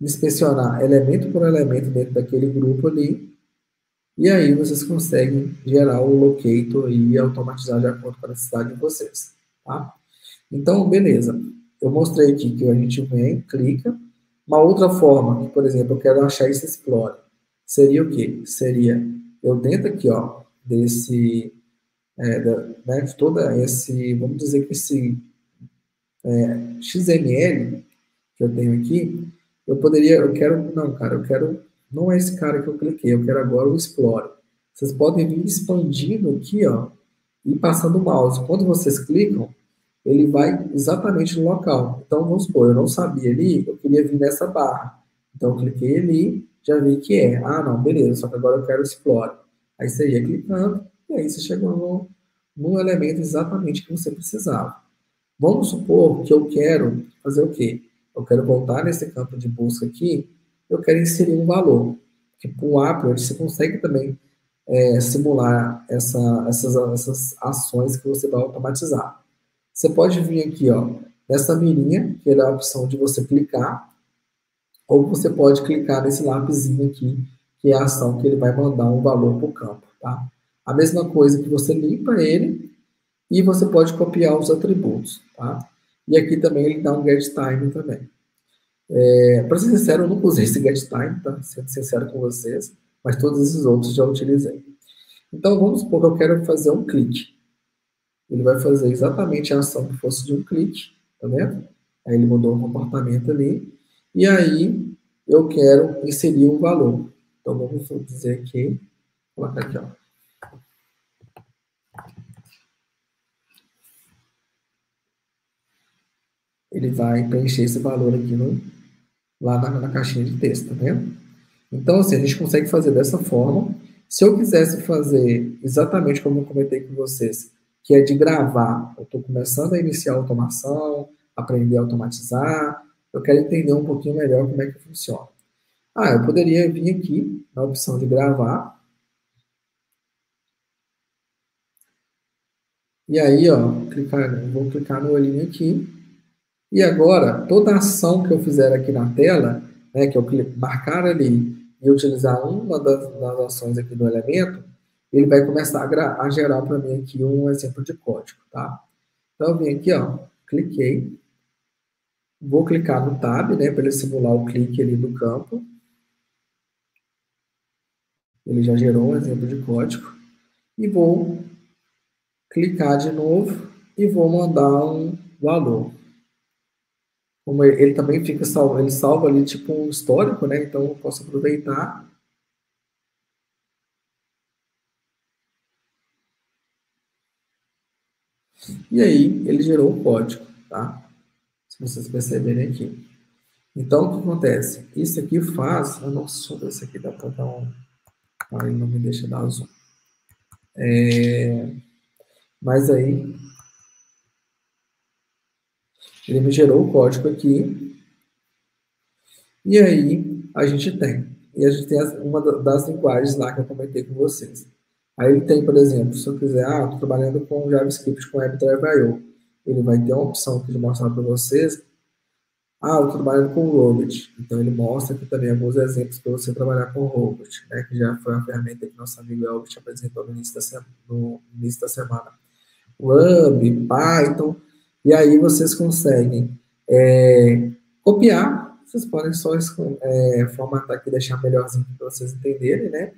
inspecionar elemento por elemento dentro daquele grupo ali, e aí vocês conseguem gerar o locator e automatizar de acordo com a necessidade de vocês, tá? Então, beleza. Eu mostrei aqui que a gente vem, clica. Uma outra forma, que, por exemplo, eu quero achar esse Explore, seria o quê? Seria, eu dentro aqui, ó, desse, é, da, né, de toda esse, vamos dizer que esse é, X M L que eu tenho aqui, eu poderia, eu quero, não, cara, eu quero... Não é esse cara que eu cliquei, eu quero agora o Explore. Vocês podem vir expandindo aqui, ó, e passando o mouse. Quando vocês clicam, ele vai exatamente no local. Então, vamos supor, eu não sabia ali, eu queria vir nessa barra. Então, eu cliquei ali, já vi que é. Ah, não, beleza, só que agora eu quero o Explore. Aí você ia clicando, e aí você chegou no, no elemento exatamente que você precisava. Vamos supor que eu quero fazer o quê? Eu quero voltar nesse campo de busca aqui, eu quero inserir um valor. Tipo, o Appium, você consegue também é, simular essa, essas, essas ações que você vai automatizar. Você pode vir aqui, ó, nessa mirinha, que é a opção de você clicar, ou você pode clicar nesse lapisinho aqui, que é a ação que ele vai mandar um valor para o campo, tá? A mesma coisa que você limpa ele, e você pode copiar os atributos, tá? E aqui também ele dá um getTime também. É, para ser sincero, eu nunca usei esse getTime, tá? Sendo sincero com vocês, mas todos esses outros já utilizei. Então, vamos supor que eu quero fazer um clique. Ele vai fazer exatamente a ação que fosse de um clique, tá vendo? Aí ele mudou o comportamento ali. E aí, eu quero inserir um valor. Então, vamos dizer aqui, vou colocar aqui, ó. Ele vai preencher esse valor aqui no, lá na, na caixinha de texto, tá vendo? Então, assim, a gente consegue fazer dessa forma. Se eu quisesse fazer exatamente como eu comentei com vocês, que é de gravar. Eu estou começando a iniciar a automação, aprender a automatizar, eu quero entender um pouquinho melhor como é que funciona. Ah, eu poderia vir aqui na opção de gravar. E aí, ó, clicar, vou clicar no olhinho aqui. E agora, toda ação que eu fizer aqui na tela, né, que eu marcar ali e utilizar uma das, das ações aqui do elemento, ele vai começar a, gra a gerar para mim aqui um exemplo de código, tá? Então, eu vim aqui, ó, cliquei. Vou clicar no tab, né, para ele simular o clique ali do campo. Ele já gerou um exemplo de código. E vou clicar de novo e vou mandar um valor. Como ele, ele também fica salvo, ele salva ali tipo um histórico, né? Então eu posso aproveitar. E aí ele gerou o código, tá? Se vocês perceberem aqui. Então o que acontece? Isso aqui faz, eu não sou desse aqui, dá para dar um, ah, ele não me deixa dar zoom. É... Mas aí ele me gerou o código aqui. E aí a gente tem. E a gente tem uma das linguagens lá que eu comentei com vocês. Aí tem, por exemplo, se eu quiser, ah, estou trabalhando com JavaScript com AppDrive ponto i o. Ele vai ter uma opção aqui de mostrar para vocês. Ah, eu estou trabalhando com Robot. Então ele mostra aqui também alguns exemplos para você trabalhar com Robot, né? Que já foi uma ferramenta que nosso amigo Albert apresentou no início da, se no início da semana. Ruby, Python. E aí vocês conseguem é, copiar, vocês podem só é, formatar aqui, deixar melhorzinho para vocês entenderem, né?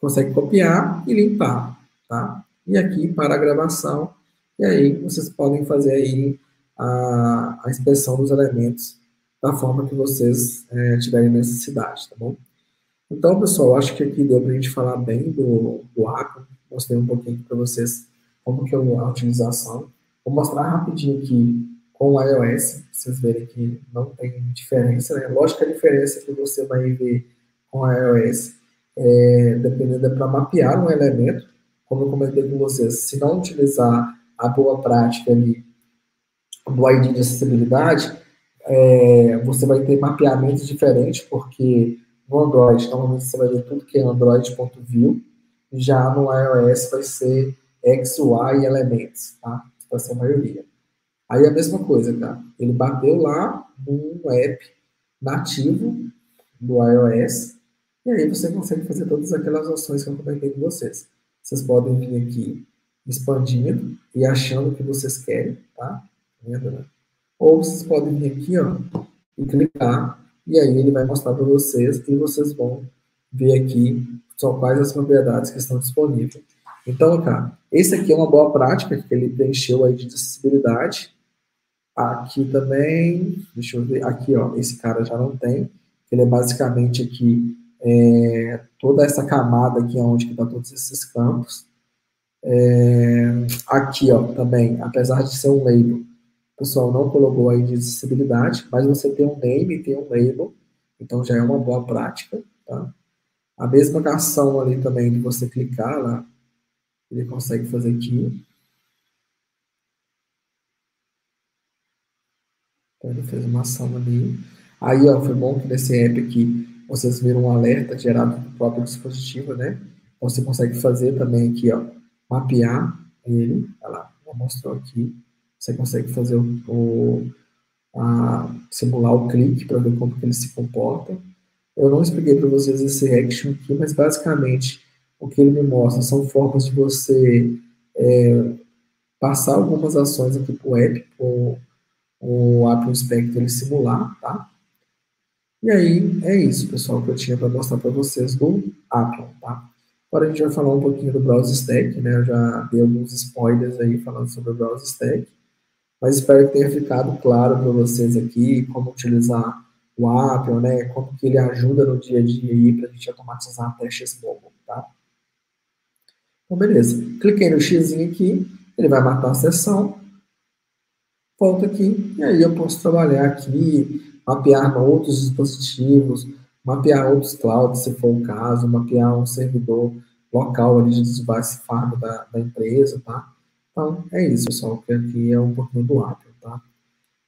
Consegue copiar e limpar, tá? E aqui para a gravação, e aí vocês podem fazer aí a, a inspeção dos elementos da forma que vocês é, tiverem necessidade, tá bom? Então, pessoal, acho que aqui deu para a gente falar bem do, do Appium, mostrei um pouquinho para vocês como que é a utilização. Vou mostrar rapidinho aqui com o iOS, vocês verem que não tem diferença, né? Lógico que a diferença que você vai ver com o iOS é dependendo é para mapear um elemento, como eu comentei com vocês, se não utilizar a boa prática ali do I D de acessibilidade, é, você vai ter mapeamentos diferentes, porque no Android, normalmente você vai ver tudo que é Android.view, já no iOS vai ser X Y Elements, tá? Para ser a maioria. Aí a mesma coisa, tá? Ele bateu lá num app nativo do iOS, e aí você consegue fazer todas aquelas ações que eu comentei com vocês. Vocês podem vir aqui expandindo e achando o que vocês querem, tá? Ou vocês podem vir aqui, ó, e clicar, e aí ele vai mostrar para vocês, e vocês vão ver aqui só quais as propriedades que estão disponíveis. Então, cara, esse aqui é uma boa prática, que ele preencheu aí de acessibilidade. Aqui também, deixa eu ver, aqui, ó, esse cara já não tem. Ele é basicamente aqui, é, toda essa camada aqui, onde que tá todos esses campos. É, aqui, ó, também, apesar de ser um label, o pessoal não colocou aí de acessibilidade, mas você tem um name e tem um label, então já é uma boa prática, tá? A mesma ação ali também, de você clicar lá, ele consegue fazer aqui. Então, ele fez uma ação ali. Aí, ó, foi bom que nesse app aqui, vocês viram um alerta gerado do próprio dispositivo, né? Então, você consegue fazer também aqui, ó, mapear ele. Olha lá, já mostrou aqui. Você consegue fazer o, o a, simular o clique para ver como que ele se comporta. Eu não expliquei para vocês esse action aqui, mas basicamente... O que ele me mostra são formas de você é, passar algumas ações aqui para o app, para o App Inspector ele simular, tá? E aí, é isso, pessoal, que eu tinha para mostrar para vocês do Appium, tá? Agora a gente vai falar um pouquinho do BrowserStack, né? Eu já dei alguns spoilers aí falando sobre o BrowserStack, mas espero que tenha ficado claro para vocês aqui como utilizar o Appium, né? Como que ele ajuda no dia a dia aí para a gente automatizar testes global, tá? Então, beleza. Cliquei no xizinho aqui, ele vai matar a sessão. Volto aqui, e aí eu posso trabalhar aqui, mapear outros dispositivos, mapear outros clouds, se for o caso, mapear um servidor local ali de device farm da, da empresa, tá? Então, é isso, pessoal, que aqui é um pouquinho do Appium, tá?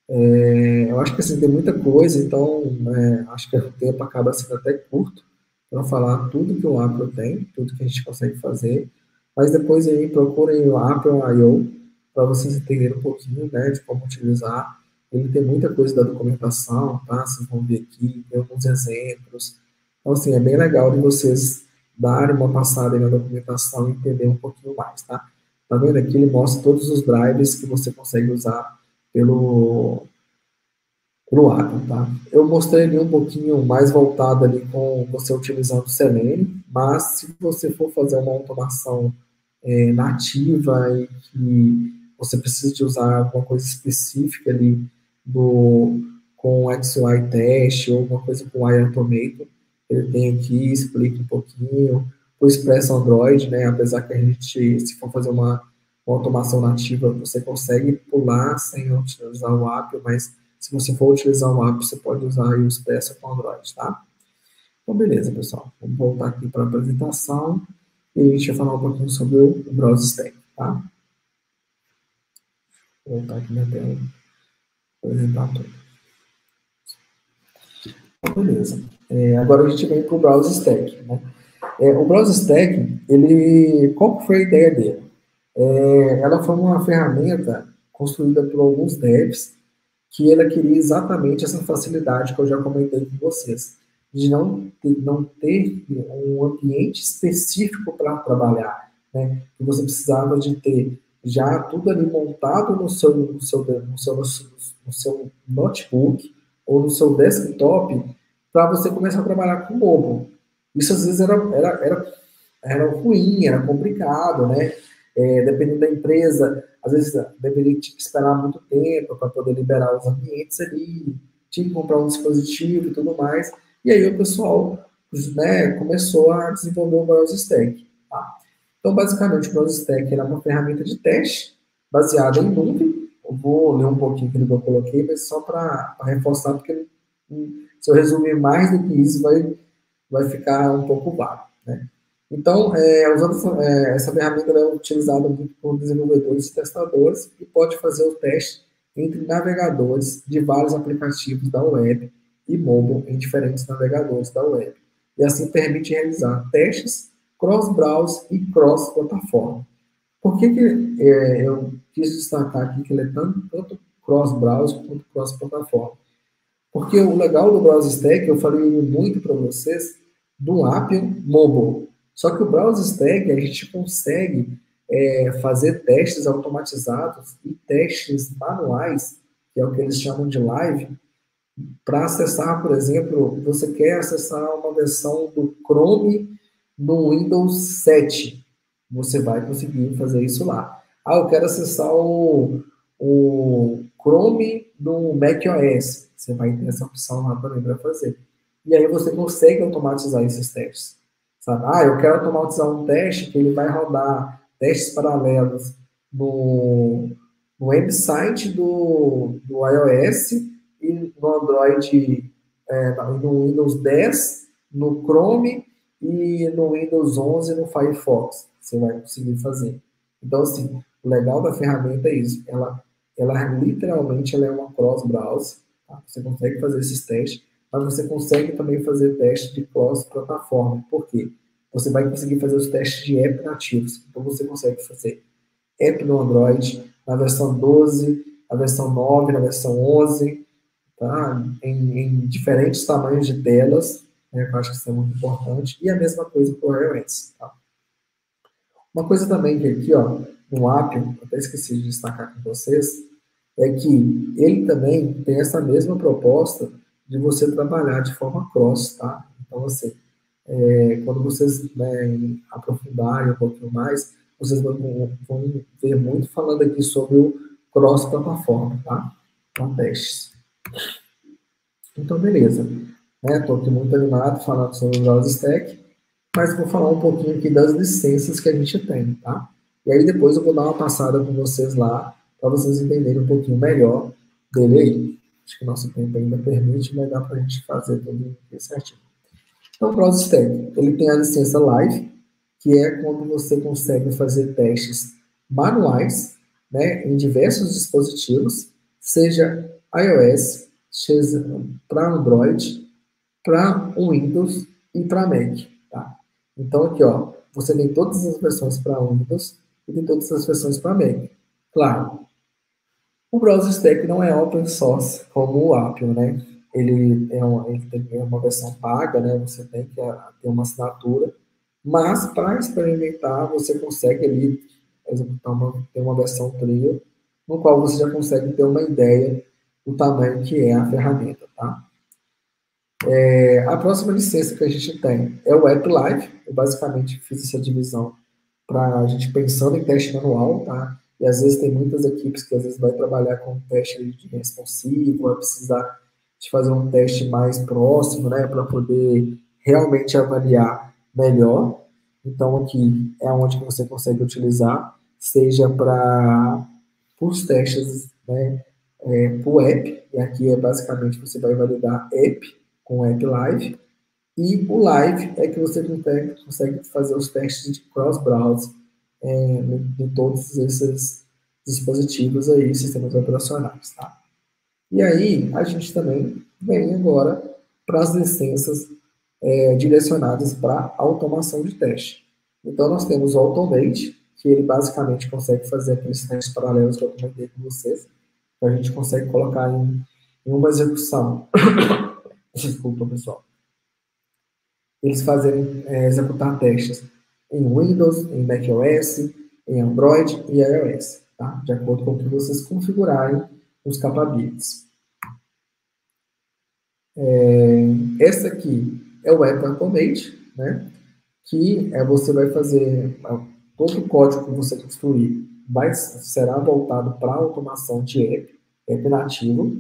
É, eu acho que assim, tem muita coisa, então é, acho que o tempo acaba sendo até curto para falar tudo que o Appium tem, tudo que a gente consegue fazer, mas depois aí procurem o Appium ponto i o para vocês entenderem um pouquinho, né, de como utilizar. Ele tem muita coisa da documentação, tá? Vocês vão ver aqui, tem alguns exemplos. Então, assim, é bem legal de vocês darem uma passada na documentação e entender um pouquinho mais, tá? Tá vendo aqui? Ele mostra todos os drivers que você consegue usar pelo, pelo Atom, tá? Eu mostrei ali um pouquinho mais voltado ali com você utilizando o Selenium, mas se você for fazer uma automação é, nativa e que você precisa de usar alguma coisa específica ali do, com o X Y Test ou alguma coisa com o iAutomator, ele tem aqui, explica um pouquinho. O Expresso Android, né, apesar que a gente, se for fazer uma, uma automação nativa, você consegue pular sem utilizar o Appium, mas se você for utilizar o Appium, você pode usar aí o Expresso com o Android, tá? Então, beleza, pessoal. Vamos voltar aqui para a apresentação e a gente vai falar um pouquinho sobre o BrowserStack, tá? Vou voltar aqui na tela para apresentar tudo. Beleza. É, agora a gente vem para o BrowserStack, né? É, o BrowserStack, ele, qual foi a ideia dele? É, ela foi uma ferramenta construída por alguns devs que ela queria exatamente essa facilidade que eu já comentei com vocês, de não ter, não ter um ambiente específico para trabalhar, né? Que você precisava de ter já tudo ali montado no seu, no seu, no seu, no seu, no seu notebook ou no seu desktop para você começar a trabalhar com o mobile. Isso às vezes era, era, era, era ruim, era complicado, né? É, dependendo da empresa, às vezes deveria tinha que esperar muito tempo para poder liberar os ambientes ali, tinha que comprar um dispositivo e tudo mais. E aí o pessoal, né, começou a desenvolver o BrowserStack. Tá? Então, basicamente, o BrowserStack era uma ferramenta de teste baseada em nuvem. Eu vou ler um pouquinho que eu coloquei, mas só para reforçar, porque se eu resumir mais do que isso, vai... vai ficar um pouco vago, né? Então, é, usando essa, é, essa ferramenta é utilizada muito por desenvolvedores e testadores e pode fazer o teste entre navegadores de vários aplicativos da web e mobile em diferentes navegadores da web. E assim permite realizar testes cross-browser e cross-plataforma. Por que, que é, eu quis destacar aqui que ele é tanto, tanto cross-browser quanto cross-plataforma? Porque o legal do BrowserStack, eu falei muito para vocês, do Appium Mobile. Só que o BrowserStack, a gente consegue é, fazer testes automatizados e testes manuais, que é o que eles chamam de live, para acessar, por exemplo, você quer acessar uma versão do Chrome no Windows sete. Você vai conseguir fazer isso lá. Ah, eu quero acessar o, o Chrome no macOS. Você vai ter essa opção lá também para fazer. E aí você consegue automatizar esses testes. Sabe? Ah, eu quero automatizar um teste que ele vai rodar testes paralelos no, no website do, do iOS e no Android, é, no Windows dez, no Chrome e no Windows onze e no Firefox. Você vai conseguir fazer. Então, assim, o legal da ferramenta é isso. Ela, ela literalmente ela é uma cross-browser. Você consegue fazer esses testes, mas você consegue também fazer teste de cross-plataforma. Por quê? Você vai conseguir fazer os testes de app nativos. Então, você consegue fazer app no Android, na versão doze, na versão nove, na versão onze, tá? em, em diferentes tamanhos de telas, né? Eu acho que isso é muito importante. E a mesma coisa para o iOS. Tá? Uma coisa também que aqui, ó, no Appium, até esqueci de destacar com vocês, é que ele também tem essa mesma proposta de você trabalhar de forma cross, tá? Então, assim, é, quando vocês, né, aprofundarem um pouquinho mais, vocês vão, vão ver muito falando aqui sobre o cross-plataforma, tá? Para testes. Então, beleza. Estou, né, aqui muito animado falando sobre o BrowserStack, mas vou falar um pouquinho aqui das licenças que a gente tem, tá? E aí depois eu vou dar uma passada com vocês lá, para vocês entenderem um pouquinho melhor dele aí. Acho que o nosso tempo ainda permite, mas dá para a gente fazer tudo certinho. Então, o BrowserStack, ele tem a licença Live, que é quando você consegue fazer testes manuais né, em diversos dispositivos, seja iOS, para Android, para Windows e para Mac. Tá? Então, aqui, ó, você tem todas as versões para Windows e tem todas as versões para Mac. Claro, o BrowserStack não é open source como o Appium, né? Ele é uma, ele tem uma versão paga, né? Você tem que ter uma assinatura, mas para experimentar, você consegue ali executar uma, ter uma versão trial, no qual você já consegue ter uma ideia do tamanho que é a ferramenta, tá? É, a próxima licença que a gente tem é o App Live. Eu basicamente fiz essa divisão para a gente pensando em teste manual, tá? E às vezes tem muitas equipes que às vezes vai trabalhar com teste de responsivo, vai precisar de fazer um teste mais próximo, né? Para poder realmente avaliar melhor. Então aqui é onde você consegue utilizar, seja para os testes, né? É, por app, e aqui é basicamente você vai validar app com o App Live, e o Live é que você consegue, consegue fazer os testes de cross-browser é, em, em todos esses dispositivos aí, sistemas operacionais, tá? E aí, a gente também vem agora para as licenças é, direcionadas para automação de teste. Então, nós temos o Automate, que ele basicamente consegue fazer aqueles testes paralelos que eu comentei com vocês, que a gente consegue colocar em, em uma execução... Desculpa, pessoal. Eles fazem é, executar testes em Windows, em macOS, em Android e iOS, tá? De acordo com o que vocês configurarem os capabilities. É, essa aqui é o App Automate, né? Que é, você vai fazer todo o código que você construir vai, será voltado para a automação de app, app nativo,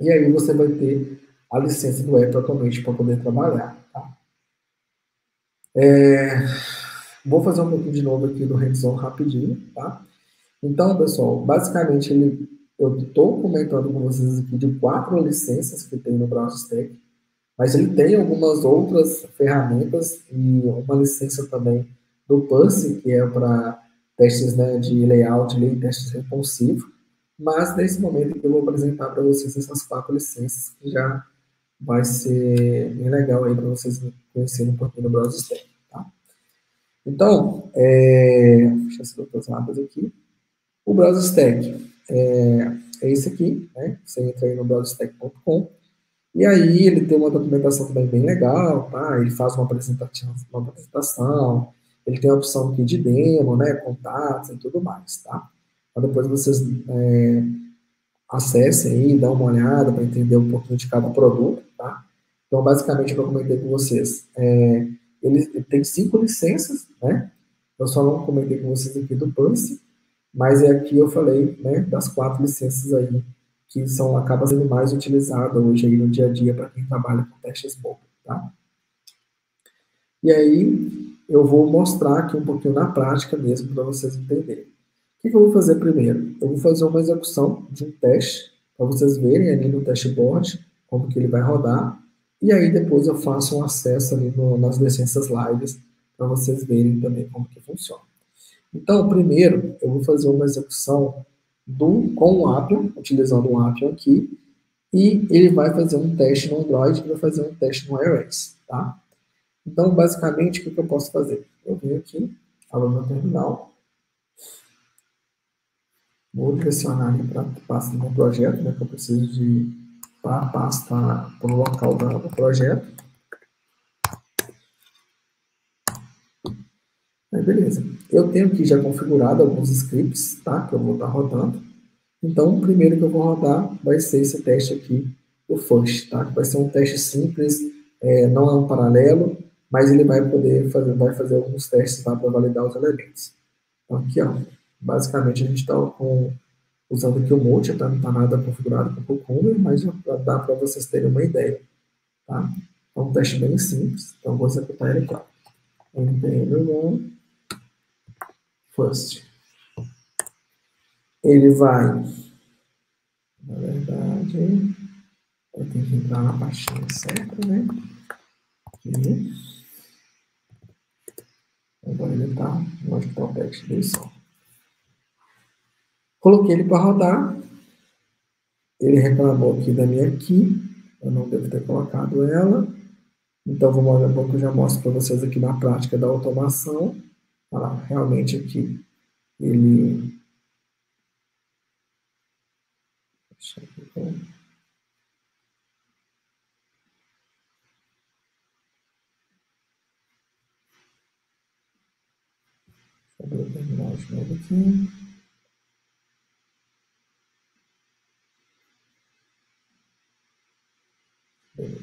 e aí você vai ter a licença do App Automate para poder trabalhar, tá? É, vou fazer um pouquinho de novo aqui do hands-on rapidinho, tá? Então, pessoal, basicamente, ele, eu estou comentando com vocês aqui de quatro licenças que tem no BrowserStack, mas ele tem algumas outras ferramentas e uma licença também do P U S, que é para testes, né, de layout, de testes responsivos, mas nesse momento eu vou apresentar para vocês essas quatro licenças que já... vai ser bem legal aí para vocês conhecerem um pouquinho do BrowserStack, tá? Então, é, deixa eu ver as abas aqui. O BrowserStack é, é esse aqui, né? Você entra aí no browserstack ponto com e aí ele tem uma documentação também bem legal, tá? Ele faz uma apresentação, uma apresentação, ele tem a opção aqui de demo, né? Contatos e tudo mais, tá? Então, depois vocês... É, acesse aí, dá uma olhada para entender um pouquinho de cada produto, tá? Então, basicamente, eu comentei com vocês, é, ele tem cinco licenças, né? Eu só não comentei com vocês aqui do P U S, mas é aqui eu falei, né, das quatro licenças aí, que são, acaba sendo mais utilizada hoje aí no dia a dia para quem trabalha com testes mobile, tá? E aí, eu vou mostrar aqui um pouquinho na prática mesmo para vocês entenderem. O que, que eu vou fazer primeiro? Eu vou fazer uma execução de um teste, para vocês verem ali no dashboard como que ele vai rodar, e aí depois eu faço um acesso ali no, nas licenças lives, para vocês verem também como que funciona. Então, primeiro, eu vou fazer uma execução do, com o Appium, utilizando o Appium aqui, e ele vai fazer um teste no Android e vai fazer um teste no iOS, tá? Então, basicamente, o que, que eu posso fazer? Eu venho aqui, abro meu terminal, vou pressionar ali para a pasta do projeto, né, que eu preciso de para a pasta para o local do projeto. Aí, beleza. Eu tenho aqui já configurado alguns scripts, tá, que eu vou estar rodando. Então, o primeiro que eu vou rodar vai ser esse teste aqui, o first, tá, que vai ser um teste simples, é, não é um paralelo, mas ele vai poder fazer, vai fazer alguns testes, tá, para validar os elementos. Então, aqui, ó. Basicamente, a gente está usando aqui o Multi, tá? Não está nada configurado com o Cucumber, mas dá para vocês terem uma ideia, tá? É um teste bem simples, então vou executar ele aqui, ó. npm first. Ele vai... Na verdade, eu tenho que entrar na pastinha certa, né? Aqui. Agora ele está... Onde está o teste dele só? Coloquei ele para rodar. Ele reclamou aqui da minha key. Eu não devo ter colocado ela. Então, vou mostrar um pouco, eu já mostro para vocês aqui na prática da automação. Olha lá, realmente aqui ele... Deixa eu ver. Vou terminar de novo aqui. Beleza.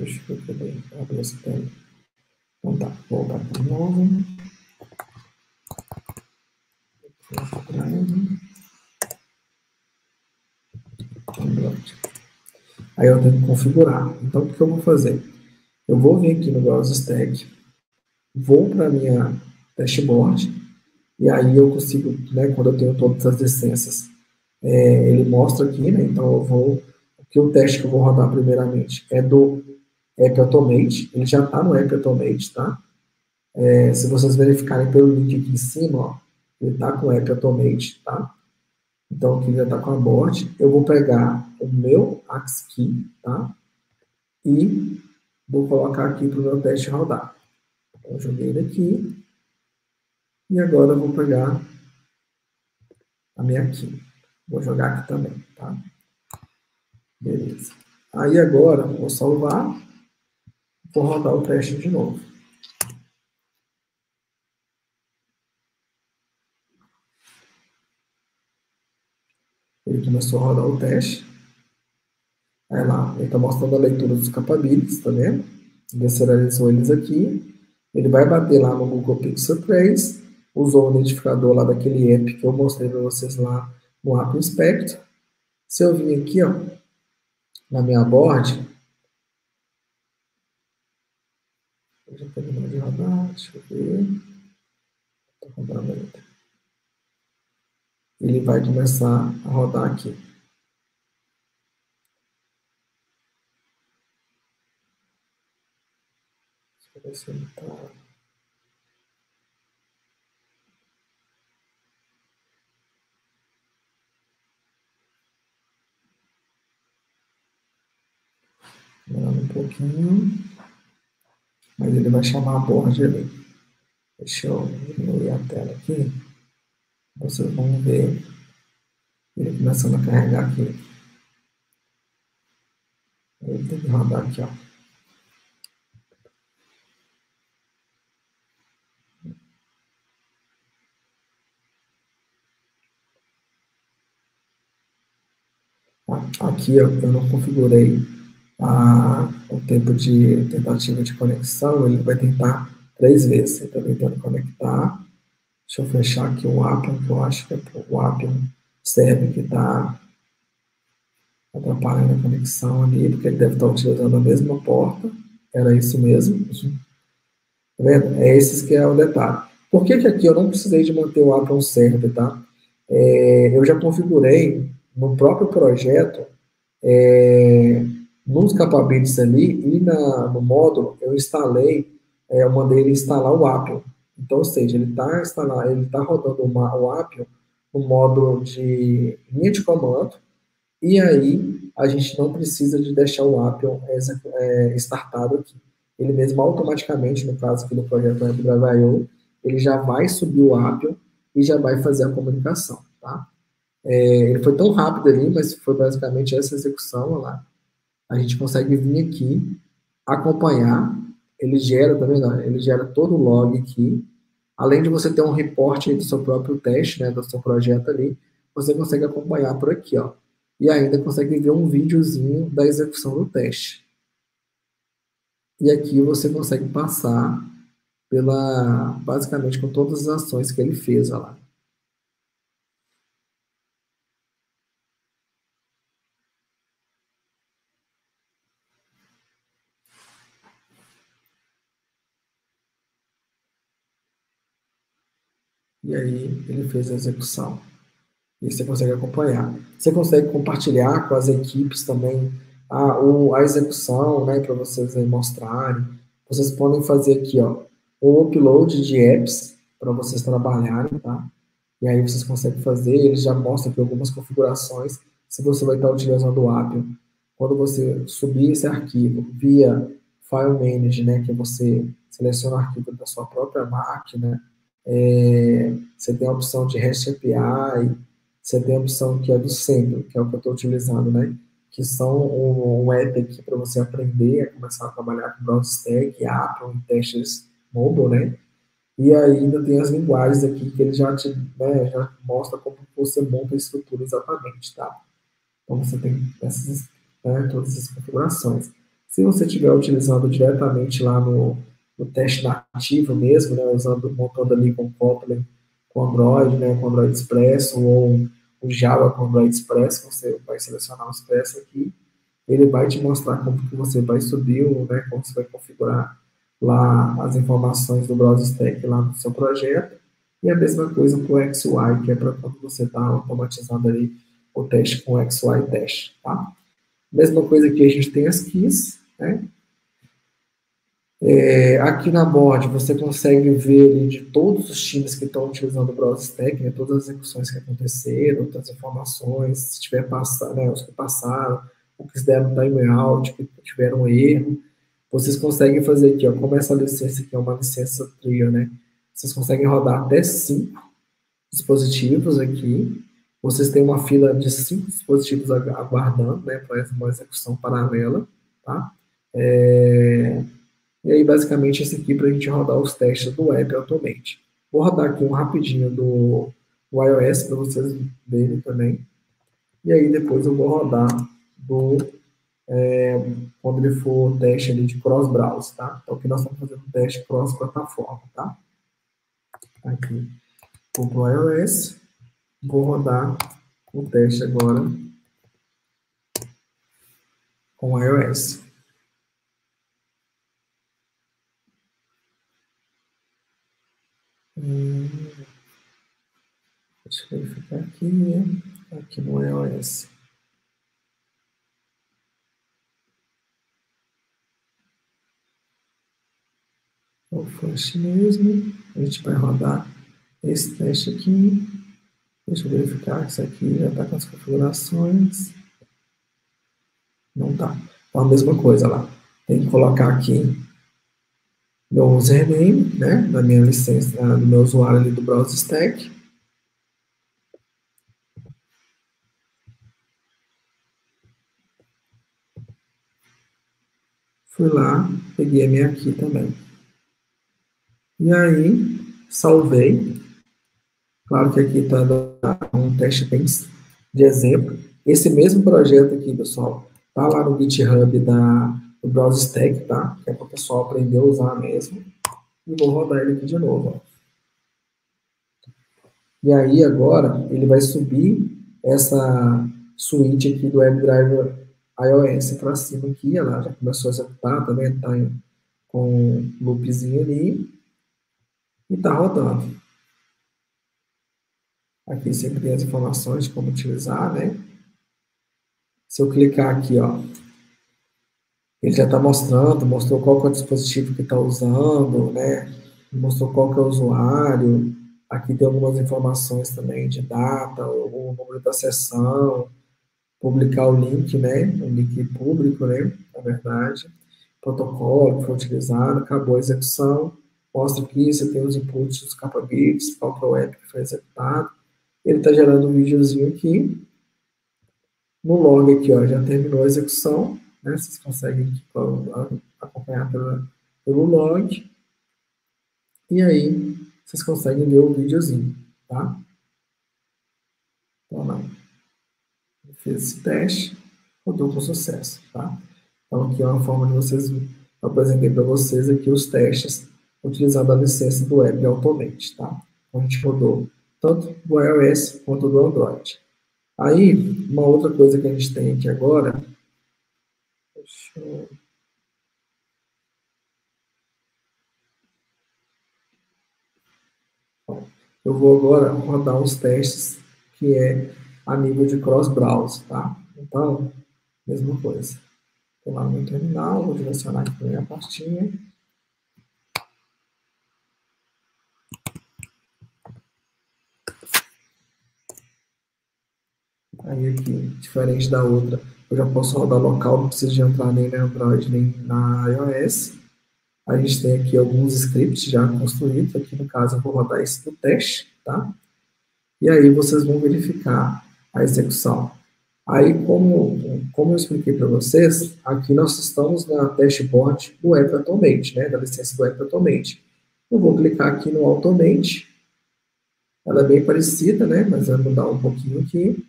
Deixa eu poder abrir essa tela. Então tá, vou voltar de novo. Aí eu tenho que configurar. Então o que eu vou fazer? Eu vou vir aqui no BrowserStack, vou para minha dashboard, e aí eu consigo, né, quando eu tenho todas as licenças, é, ele mostra aqui, né, então eu vou, que o teste que eu vou rodar primeiramente é do App Automate, ele já está no App Automate, tá? É, se vocês verificarem pelo link aqui em cima, ó, ele está com o App Automate, tá? Então aqui já está com a board, eu vou pegar o meu Axe Key, tá? E vou colocar aqui para o meu teste rodar. Eu joguei ele aqui. E agora eu vou pegar a minha key. Vou jogar aqui também, tá? Beleza. Aí agora, vou salvar. Vou rodar o teste de novo. Ele começou a rodar o teste. Aí lá, ele está mostrando a leitura dos capabilities, tá vendo? Descentralizou eles aqui. Ele vai bater lá no Google Pixel três, usou o identificador lá daquele app que eu mostrei para vocês lá no App Inspector. Se eu vir aqui, ó, na minha board, eu já terminou de rodar, deixa eu ver, tô rodando ainda. Ele vai começar a rodar aqui. Deixa eu ver se ele tá... um pouquinho, mas ele vai chamar a board ali. Deixa eu diminuir a tela aqui, vocês vão ver ele começando a carregar aqui. Ele tem que rodar aqui, ó. Aqui ó, eu não configurei Ah, o tempo de tentativa de conexão, ele vai tentar três vezes. Ele está tentando conectar. Deixa eu fechar aqui o Appium, que eu acho que é o Appium serve que está atrapalhando a conexão ali, porque ele deve estar utilizando a mesma porta. Era isso mesmo. Tá vendo? É esse que é o detalhe. Por que que aqui eu não precisei de manter o Appium serve, tá? É, eu já configurei no próprio projeto, é, nos capabilities ali, e na, no módulo, eu instalei, é, eu mandei ele instalar o Appium. Então, ou seja, ele está tá rodando uma, o Appium no módulo de linha de comando, e aí a gente não precisa de deixar o Appium é, startado aqui. Ele mesmo automaticamente, no caso aqui do projeto AppDrive ponto i o, ele já vai subir o Appium e já vai fazer a comunicação, tá? É, ele foi tão rápido ali, mas foi basicamente essa execução, olha lá. A gente consegue vir aqui, acompanhar, ele gera, tá vendo? Ele gera todo o log aqui. Além de você ter um report aí do seu próprio teste, né, do seu projeto ali, você consegue acompanhar por aqui, ó. E ainda consegue ver um videozinho da execução do teste. E aqui você consegue passar pela, basicamente, com todas as ações que ele fez, ó lá. E aí ele fez a execução. E você consegue acompanhar. Você consegue compartilhar com as equipes também a, a execução, né, para vocês aí mostrarem. Vocês podem fazer aqui, ó, um upload de apps para vocês trabalharem, tá? E aí vocês conseguem fazer, ele já mostra aqui algumas configurações se você vai estar utilizando o Appium. Quando você subir esse arquivo via File Manager, né, que você seleciona o arquivo da sua própria máquina, é, você tem a opção de REST A P I, você tem a opção que é do Sendo, que é o que eu estou utilizando, né, que são um, um app aqui para você aprender a começar a trabalhar com BrowserStack, Appium, testes mobile, né, e ainda tem as linguagens aqui que ele já te né, já mostra como você monta a estrutura exatamente, tá? Então você tem essas, né, todas essas configurações. Se você estiver utilizando diretamente lá no, no teste nativo mesmo, né, usando, montando ali com Kotlin, com Android, né, com Android Expresso, ou o Java com Android Express, você vai selecionar o Express aqui, ele vai te mostrar como que você vai subir, né, como você vai configurar lá as informações do BrowserStack lá no seu projeto, e a mesma coisa para o X Y, que é para quando você está automatizando ali o teste com o XYTest, tá? Mesma coisa aqui, a gente tem as keys, né? É, aqui na board você consegue ver ali de todos os times que estão utilizando o BrowserStack, né, todas as execuções que aconteceram, todas as informações, se tiver passado, né, os que passaram, o que deram timeout, que tiveram erro. Vocês conseguem fazer aqui, ó, como essa licença aqui é uma licença trio, né? Vocês conseguem rodar até cinco dispositivos aqui. Vocês têm uma fila de cinco dispositivos aguardando, né? Para uma execução paralela, tá? É... E aí, basicamente, esse aqui para a gente rodar os testes do app atualmente. Vou rodar aqui um rapidinho do, do iOS para vocês verem também. E aí, depois eu vou rodar do... É, quando ele for o teste ali de cross-browser, tá? Então, aqui nós estamos fazendo um teste cross-plataforma, tá? Aqui, vou para o iOS, vou rodar o teste agora com o iOS. Hum, deixa eu verificar aqui, aqui no iOS. O flash mesmo, a gente vai rodar esse teste aqui, deixa eu verificar que isso aqui já está com as configurações, não está, então a mesma coisa lá, tem que colocar aqui meu username, né, da minha licença, do meu usuário ali do BrowserStack, fui lá, peguei a minha aqui também. E aí, salvei. Claro que aqui está um teste de exemplo. Esse mesmo projeto aqui, pessoal, tá lá no GitHub da, do BrowserStack, tá? Que é para o pessoal aprender a usar mesmo. E vou rodar ele aqui de novo. Ó. E aí, agora, ele vai subir essa suíte aqui do WebDriver iOS para cima aqui. Ela já começou a executar, também está com um loopzinho ali. E está rodando. Aqui sempre tem as informações de como utilizar, né? Se eu clicar aqui, ó, ele já está mostrando, mostrou qual que é o dispositivo que está usando, né? Mostrou qual que é o usuário. Aqui tem algumas informações também de data, o número da sessão, publicar o link, né? O link público, né? Na verdade, protocolo que foi utilizado, acabou a execução. Mostra aqui, você tem os inputs dos capabilities, qual que é o app que foi executado. Ele está gerando um videozinho aqui. No log aqui, ó, já terminou a execução, né? Vocês conseguem aqui, ó, acompanhar pela, pelo log. E aí, vocês conseguem ver o videozinho, tá? Então, lá. Eu fiz esse teste, rodou com sucesso, tá? Então, aqui é uma forma de vocês... Eu apresentei para vocês aqui os testes utilizando a licença do App Automate, tá? A gente rodou tanto do iOS quanto do Android. Aí, uma outra coisa que a gente tem aqui agora... Deixa eu... Bom, eu vou agora rodar uns testes que é a nível de cross-browser, tá? Então, mesma coisa. Vou lá no meu terminal, vou direcionar aqui para a minha pastinha. Aí aqui, diferente da outra, eu já posso rodar local, não preciso de entrar nem na Android, nem na iOS. A gente tem aqui alguns scripts já construídos, aqui no caso eu vou rodar esse do teste, tá? E aí vocês vão verificar a execução. Aí, como, como eu expliquei para vocês, aqui nós estamos na dashboard do App Automate, né? Da licença do App Automate. Eu vou clicar aqui no Automate. Ela é bem parecida, né? Mas vai mudar um pouquinho aqui.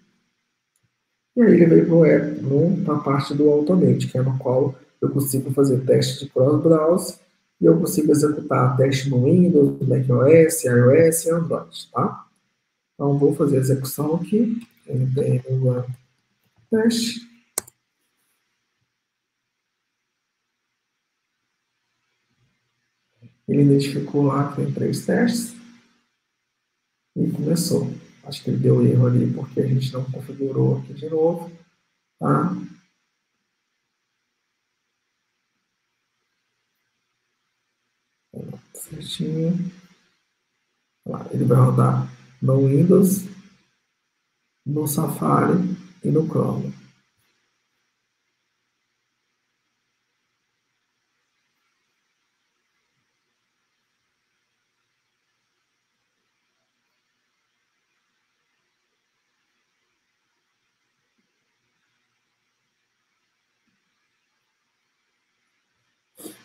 E aí ele veio para a parte do Automate, que é no qual eu consigo fazer teste de cross-browser e eu consigo executar teste no Windows, macOS, iOS e Android, tá? Então, vou fazer a execução aqui. N P M teste. Ele identificou lá que tem três testes. E começou. Acho que ele deu erro ali porque a gente não configurou aqui de novo. Tá? Certinho. Lá, ele vai rodar no Windows, no Safari e no Chrome.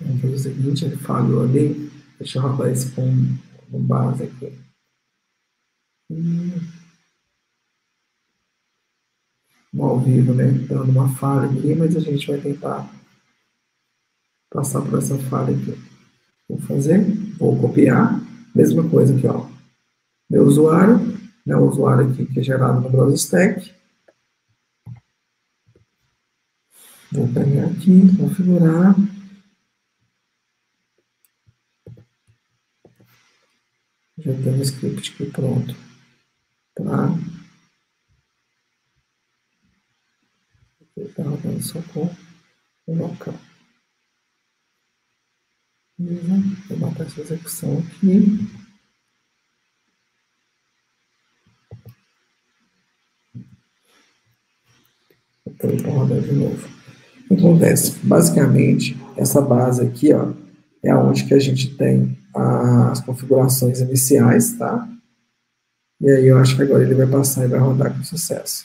Vamos fazer o seguinte, ele falhou ali. Deixa eu rodar esse com, com base aqui. Um ao vivo, né? Dando uma falha aqui, mas a gente vai tentar passar por essa falha aqui. Vou fazer, vou copiar. Mesma coisa aqui, ó. Meu usuário, né? O usuário aqui que é gerado no BrowserStack. Vou pegar aqui, configurar. Já tem um script aqui pronto. Tá? Ele tá rodando só com o local. Vou matar essa execução aqui. Então, ele tá rodando de novo. O que acontece? Basicamente, essa base aqui, ó, é onde que a gente tem as configurações iniciais, tá? E aí eu acho que agora ele vai passar e vai rodar com sucesso.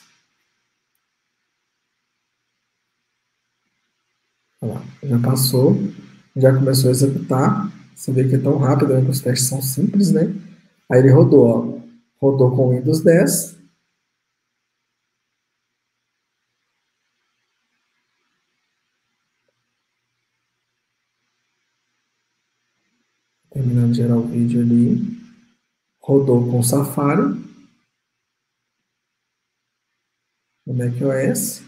Olha lá, já passou, já começou a executar. Você vê que é tão rápido, né? Porque os testes são simples, né? Aí ele rodou, ó. Rodou com Windows dez. Terminando de gerar o vídeo ali. Rodou com o Safari. No macOS.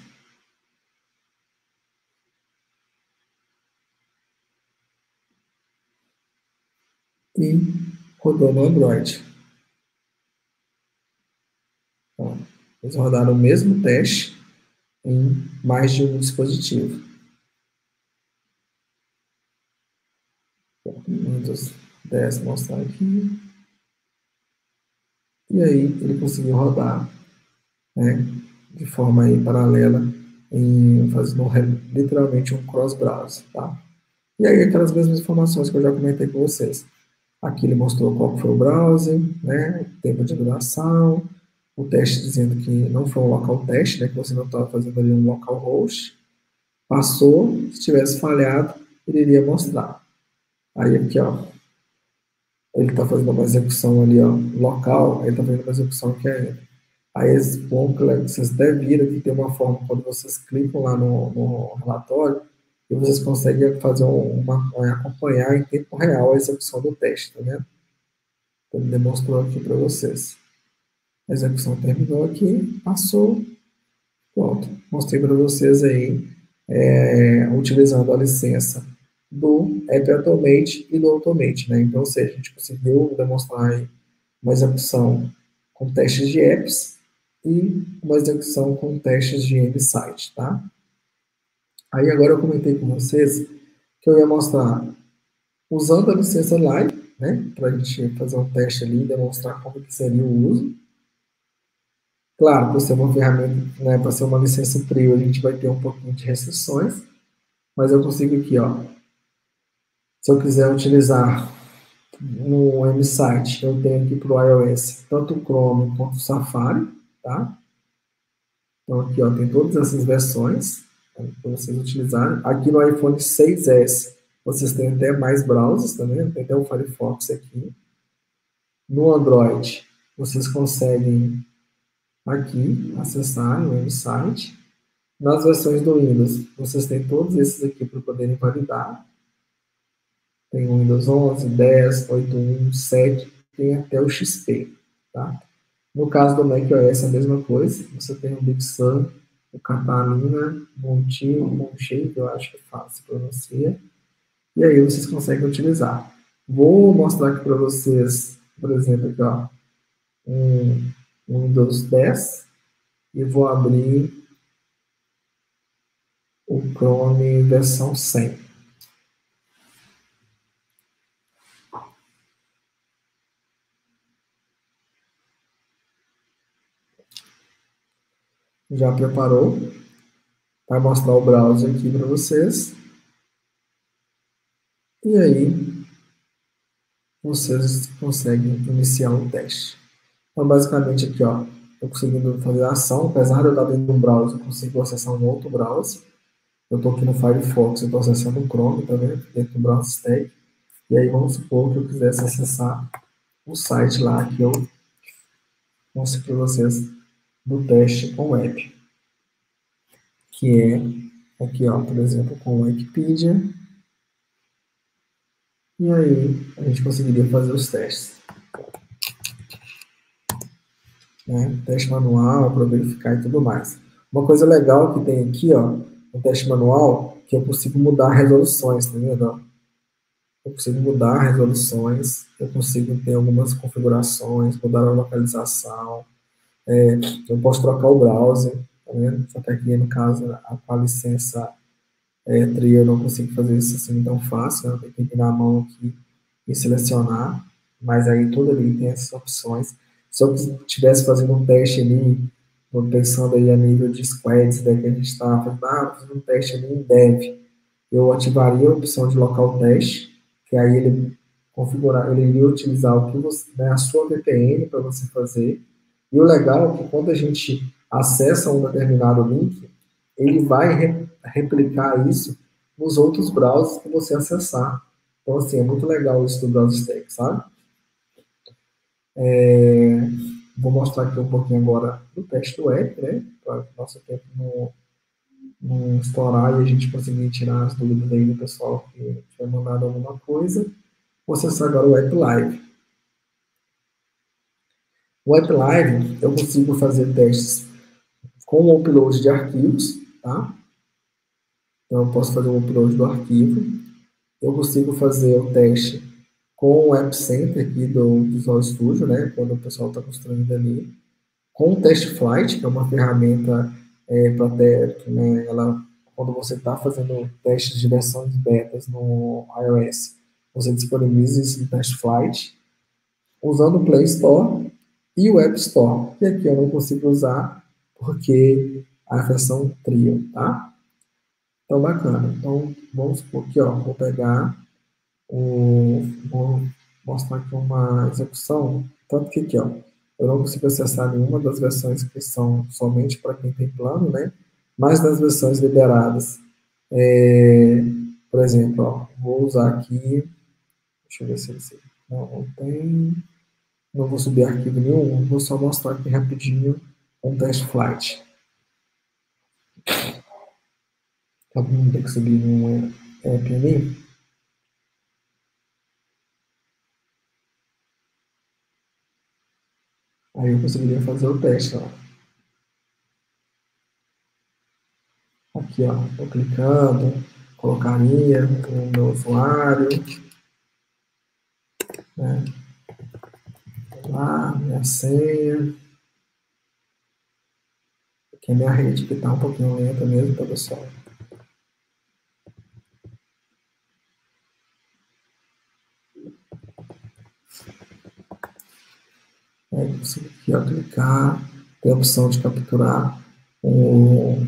E rodou no Android. Então, eles rodaram o mesmo teste em mais de um dispositivo. Windows dez mostrar aqui. E aí ele conseguiu rodar, né, de forma aí paralela, em, fazendo literalmente um cross-browser, tá? E aí aquelas mesmas informações que eu já comentei com vocês. Aqui ele mostrou qual foi o browser, né, tempo de duração, o teste dizendo que não foi um local teste, né, que você não estava fazendo ali um local host. Passou, se tivesse falhado, ele iria mostrar. Aí aqui, ó, ele tá fazendo uma execução ali, ó, local, ele tá fazendo uma execução aqui ainda. Aí esse ponto, vocês até viram que tem uma forma, quando vocês clicam lá no, no relatório, e vocês conseguem fazer uma, acompanhar em tempo real a execução do teste, tá vendo? Então, ele demonstrou aqui para vocês. A execução terminou aqui, passou, pronto. Mostrei para vocês aí, é, utilizando a licença do App Automate e do Automate, né? Então, ou seja, a gente conseguiu demonstrar uma execução com testes de apps e uma execução com testes de M-Site, tá? Aí agora eu comentei com vocês que eu ia mostrar usando a licença Live, né? Para a gente fazer um teste ali e demonstrar como que seria o uso. Claro, por ser uma ferramenta, né, para ser uma licença trio, a gente vai ter um pouquinho de restrições, mas eu consigo aqui, ó. Se eu quiser utilizar no M-Site, eu tenho aqui para o iOS, tanto o Chrome quanto o Safari, tá? Então aqui, ó, tem todas essas versões para vocês utilizarem. Aqui no iPhone seis S, vocês têm até mais browsers também, tem até o Firefox aqui. No Android, vocês conseguem aqui acessar o M-Site. Nas versões do Windows, vocês têm todos esses aqui para poderem validar. Tem o Windows onze, dez, oito ponto um, sete, tem até o X P, tá? No caso do macOS é a mesma coisa, você tem o Big Sur, o Catalina, Montinho, Monchei, que eu acho que é fácil pronunciar, e aí vocês conseguem utilizar. Vou mostrar aqui para vocês, por exemplo, aqui, ó, um Windows dez, e vou abrir o Chrome versão cem. Já preparou? Vai mostrar o browser aqui para vocês. E aí, vocês conseguem iniciar o teste. Então, basicamente aqui, ó, estou conseguindo fazer a ação. Apesar de eu estar dentro de um browser, eu consigo acessar um outro browser. Eu estou aqui no Firefox, eu estou acessando o Chrome também, dentro do BrowserStack. E aí, vamos supor que eu quisesse acessar o site lá que eu mostrei para vocês do teste com web, que é aqui, ó, por exemplo, com o Wikipedia, e aí a gente conseguiria fazer os testes, né? Teste manual, para verificar e tudo mais. Uma coisa legal que tem aqui, ó, no teste manual, que é possível mudar resoluções, tá vendo? Eu consigo mudar resoluções, eu consigo ter algumas configurações, mudar a localização. É, eu posso trocar o browser, tá vendo? Só que aqui, no caso, a, a licença é, trio, eu não consigo fazer isso assim tão fácil, né? Eu tenho que dar a mão aqui e selecionar, mas aí tudo ali tem essas opções. Se eu estivesse fazendo um teste ali, pensando aí a nível de squads, né, que a gente estava fazendo, ah, fazendo um teste ali em dev, eu ativaria a opção de local teste, que aí ele configurar, ele iria utilizar o que você, né, a sua V P N para você fazer. E o legal é que quando a gente acessa um determinado link, ele vai re replicar isso nos outros browsers que você acessar. Então, assim, é muito legal isso do BrowserStack, sabe? É, vou mostrar aqui um pouquinho agora do teste do app, né? Para o nosso tempo não, não estourar e a gente conseguir tirar as dúvidas aí do pessoal que tiver mandado alguma coisa. Vou acessar agora o App Live. O AppLive, eu consigo fazer testes com o upload de arquivos, tá? Então, eu posso fazer o upload do arquivo. Eu consigo fazer o teste com o App Center aqui do Visual Studio, né? Quando o pessoal está construindo ali. Com o Test Flight, que é uma ferramenta é, para teste, né? Ela, quando você está fazendo testes de versões betas no iOS, você disponibiliza isso no Test Flight. Usando o Play Store e o App Store, que aqui eu não consigo usar porque a versão trio, tá? Então, bacana. Então, vamos supor aqui, ó, vou pegar o... vou mostrar aqui uma execução, tanto que aqui, ó, eu não consigo acessar nenhuma das versões que são somente para quem tem plano, né? Mas nas versões liberadas, é, por exemplo, ó, vou usar aqui, deixa eu ver se ele não tem... Não vou subir arquivo nenhum, vou só mostrar aqui rapidinho um test flight. Tá bom, tem que subir nenhum app ali. Aí eu conseguiria fazer o teste, ó. Aqui, ó, tô clicando, colocaria o meu usuário, né? Lá, minha senha. Aqui é minha rede, que está um pouquinho lenta mesmo, tá, pessoal? É, consigo aqui, ó, clicar. tem a opção de capturar, um,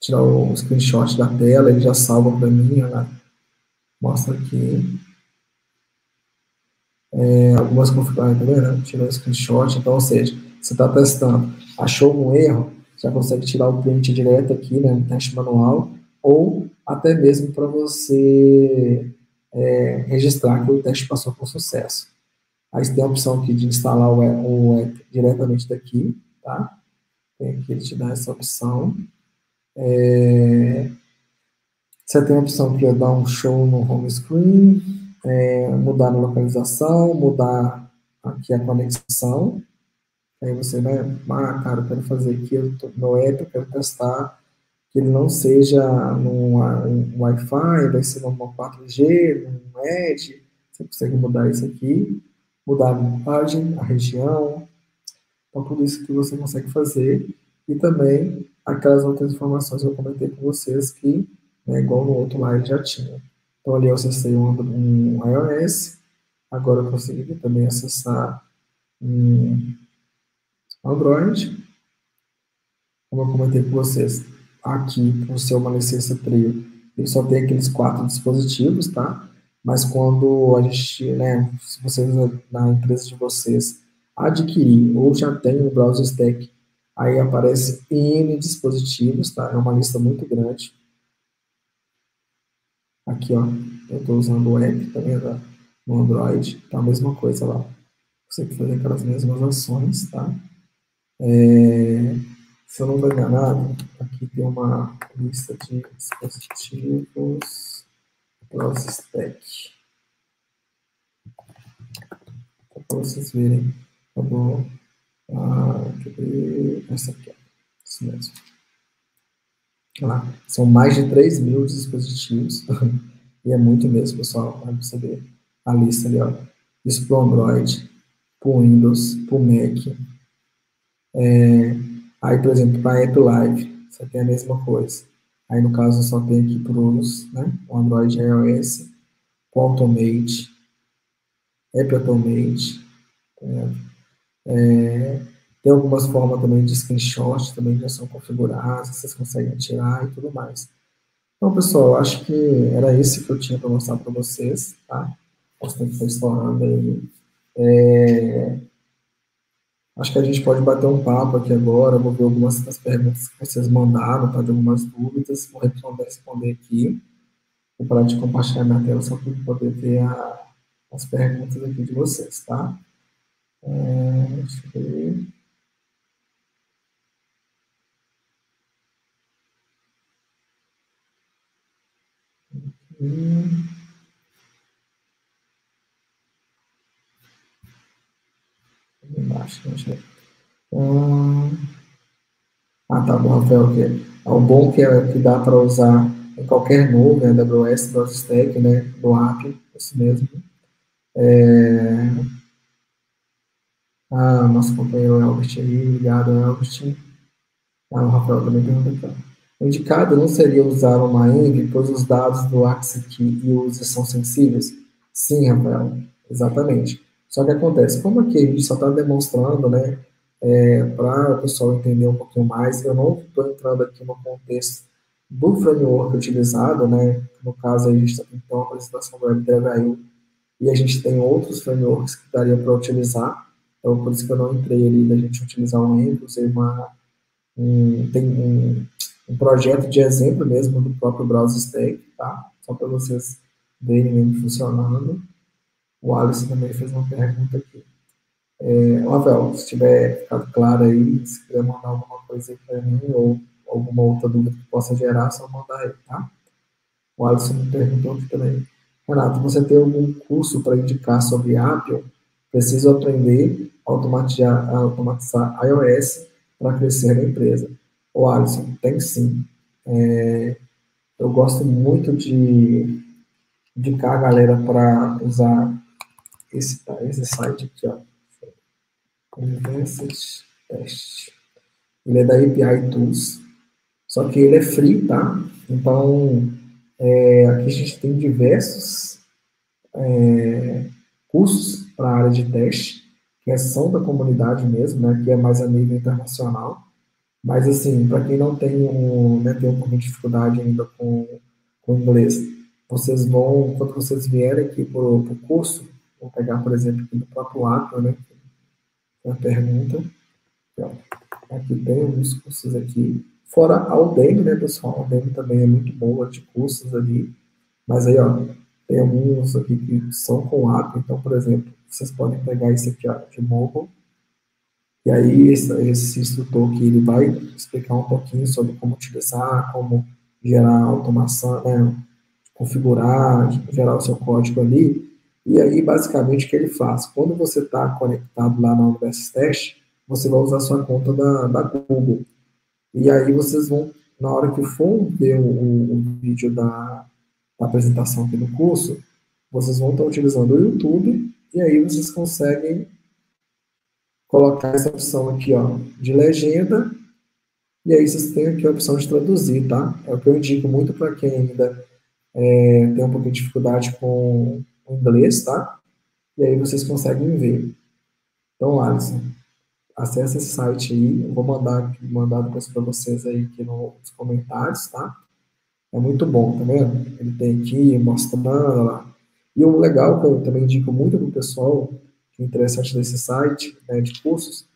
tirar o screenshot da tela, ele já salva para mim, né? Mostra aqui. É, algumas configurações, tá vendo? Tirou o screenshot, então, ou seja, você está testando, achou algum erro, já consegue tirar o print direto aqui, né, no teste manual, ou até mesmo para você é, registrar que o teste passou com sucesso. Aí você tem a opção aqui de instalar o app, o app diretamente daqui, tá? Tem aqui, ele te dá essa opção. É, você tem a opção de dar um show no home screen, é, mudar a localização, mudar aqui a conexão. Aí você vai, ah, cara, eu quero fazer aqui no app, eu quero testar que ele não seja no um Wi-Fi, vai ser no quatro G, no Edge. Você consegue mudar isso aqui, mudar a montagem, a região. Então, tudo isso que você consegue fazer. E também aquelas outras informações que eu comentei com vocês que, né, igual no outro lá, ele já tinha. Então, ali eu acessei um, um iOS. Agora eu consegui também acessar um Android. Como eu comentei com vocês, aqui, com o seu uma licença trio, ele só tem aqueles quatro dispositivos, tá? Mas quando a gente, né, se vocês na empresa de vocês adquirir ou já tem o BrowserStack, aí aparece N dispositivos, tá? É uma lista muito grande. Aqui, ó, eu estou usando o app, tá vendo? No Android, tá a mesma coisa lá. Você tem que fazer aquelas mesmas ações, tá? É, se eu não estou enganado, aqui tem uma lista de dispositivos BrowserStack. Para vocês verem, tá bom? Ah, essa aqui, ó. Isso mesmo. Lá, são mais de três mil dispositivos. E é muito mesmo, pessoal. Vai perceber a lista ali, ó. Isso para o Android, para o Windows, para o Mac. É, aí, por exemplo, para a App Live, você tem a mesma coisa. Aí, no caso, só tem aqui para os, né, o Android e iOS, o Automate, App Automate. É, tem algumas formas também de screenshot, também já são configuradas, vocês conseguem tirar e tudo mais. Então, pessoal, eu acho que era isso que eu tinha para mostrar para vocês, tá? Acho que estou estourando aí. É, acho que a gente pode bater um papo aqui agora. Eu vou ver algumas das perguntas que vocês mandaram, tá? De algumas dúvidas. Vou responder aqui. Vou parar de compartilhar minha tela só para poder ver a, as perguntas aqui de vocês, tá? É, deixa eu ver. Aqui. Embaixo, ah, tá bom, Rafael. Okay. É o bom que, é, que dá para usar em qualquer nuvem, né, A W S, BrowserStack, né, do Appium, isso mesmo. É... Ah, nosso companheiro Elbert aí, obrigado, Elbert. Ah, o Rafael também perguntou. O indicado não seria usar uma env, pois os dados do Axis Key e user são sensíveis? Sim, Rafael, exatamente. Só que acontece, como aqui a gente só está demonstrando, né, é, para o pessoal entender um pouquinho mais, eu não estou entrando aqui no contexto do framework utilizado, né, no caso a gente está tentando uma apresentação do WebDriver ponto i o e a gente tem outros frameworks que daria para utilizar, então por isso que eu não entrei ali da gente utilizar um Windows, uma, um, tem um, um projeto de exemplo mesmo do próprio BrowserStack, tá? Só para vocês verem mesmo funcionando. O Alisson também fez uma pergunta aqui. É, Rafael, se tiver ficado claro aí, se quiser mandar alguma coisa aí para mim ou alguma outra dúvida que possa gerar, só mandar aí, tá? O Alisson me perguntou aqui também. Renato, você tem algum curso para indicar sobre Appium? Preciso aprender a automatizar, a automatizar iOS para crescer na empresa. O Alisson, tem sim. É, eu gosto muito de indicar a galera para usar Esse, tá, esse site aqui, ó. Conversa de teste. Ele é da A P I Tools. Só que ele é free, tá? Então, é, aqui a gente tem diversos é, cursos para a área de teste. que é são da comunidade mesmo, né, que é mais a nível internacional. Mas, assim, para quem não tem, um, né, tem alguma dificuldade ainda com o inglês, vocês vão, quando vocês vierem aqui para o curso, vou pegar, por exemplo, aqui do próprio Apple, né, uma pergunta. Aqui tem alguns cursos aqui. Fora a Aldem, né, pessoal? A Aldem também é muito boa de cursos ali. Mas aí, ó, tem alguns aqui que são com Apple. Então, por exemplo, vocês podem pegar esse aqui, ó, de mobile. E aí, esse, esse instrutor aqui, ele vai explicar um pouquinho sobre como utilizar, como gerar automação, né, configurar, gerar o seu código ali. E aí, basicamente, o que ele faz? Quando você está conectado lá na WebDriverAgent, você vai usar a sua conta da, da Google. E aí, vocês vão, na hora que for ver o, o vídeo da, da apresentação aqui no curso, vocês vão estar utilizando o YouTube, e aí vocês conseguem colocar essa opção aqui, ó, de legenda, e aí vocês têm aqui a opção de traduzir, tá? É o que eu indico muito para quem ainda é, tem um pouquinho de dificuldade com o inglês, tá? E aí vocês conseguem ver. Então, Alisson, acessa esse site aí, eu vou mandar, mandar depois para vocês aí aqui nos comentários, tá? É muito bom, tá vendo? Ele tem aqui, mostrando, olha lá. E o legal, que eu também indico muito pro pessoal, interessante desse site, né, de cursos,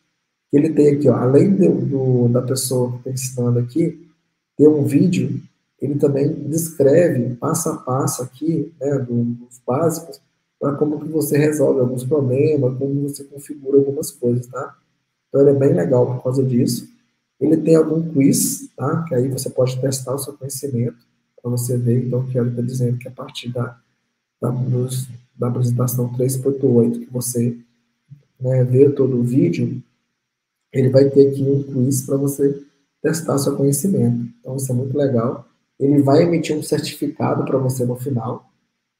ele tem aqui, ó, além do, do, da pessoa que está ensinando aqui, tem um vídeo, ele também descreve passo a passo aqui, né, dos básicos, para como que você resolve alguns problemas, como você configura algumas coisas, tá? Então, ele é bem legal por causa disso. Ele tem algum quiz, tá? Que aí você pode testar o seu conhecimento, para você ver, então, que ele está dizendo que a partir da, da dos, da apresentação três ponto oito, que você, né, vê todo o vídeo, ele vai ter aqui um quiz para você testar seu conhecimento. Então, isso é muito legal. Ele vai emitir um certificado para você no final.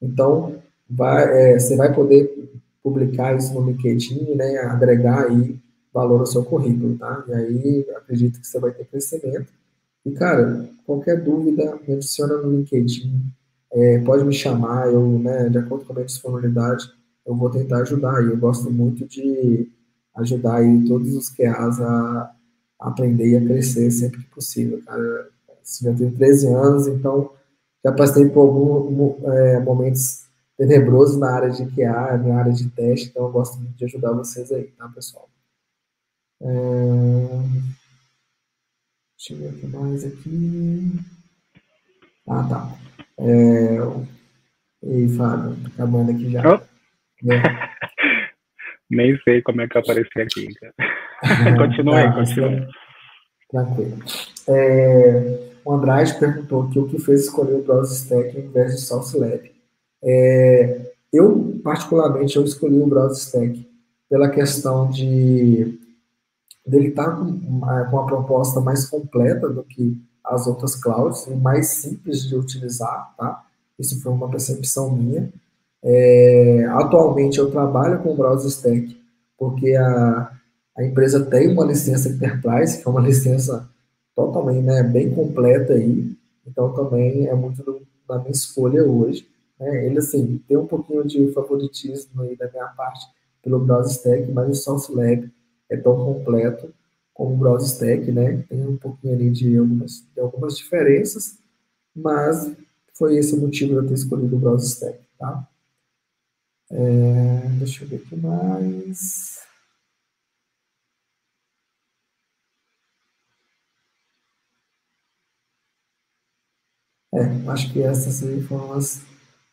Então, vai, é, você vai poder publicar isso no LinkedIn, né, agregar aí valor ao seu currículo, tá? E aí, acredito que você vai ter crescimento. E, cara, qualquer dúvida, me adiciona no LinkedIn. É, pode me chamar, eu, né, de acordo com a minha disponibilidade, eu vou tentar ajudar aí. Eu gosto muito de ajudar aí todos os Q As a aprender e a crescer sempre que possível, cara. Eu já tenho treze anos, então já passei por alguns é, momentos tenebrosos na área de Q A, na área de teste, então eu gosto muito de ajudar vocês aí, tá, pessoal? É... Deixa eu ver o que mais aqui. Ah, tá. É... E Fábio, tô acabando aqui já. Oh. É. Nem sei como é que eu apareci aqui. É, continua aí, tá, continua. Tranquilo. É, o Andrade perguntou aqui o que fez escolher o BrowserStack em vez de Sauce Lab. É, eu, particularmente, eu escolhi o BrowserStack pela questão de dele estar com uma, com uma proposta mais completa do que as outras clouds, e mais simples de utilizar, tá? Isso foi uma percepção minha. É, atualmente eu trabalho com o BrowserStack, porque a, a empresa tem uma licença Enterprise, que é uma licença totalmente, né, bem completa aí, então também é muito do, da minha escolha hoje. Né? Ele, assim, tem um pouquinho de favoritismo aí da minha parte pelo BrowserStack, mas o Sauce Lab é tão completo como o BrowserStack, né? Tem um pouquinho ali de algumas, de algumas diferenças, mas foi esse o motivo de eu ter escolhido o BrowserStack, tá? É, deixa eu ver o que mais. É, acho que essas aí foram as,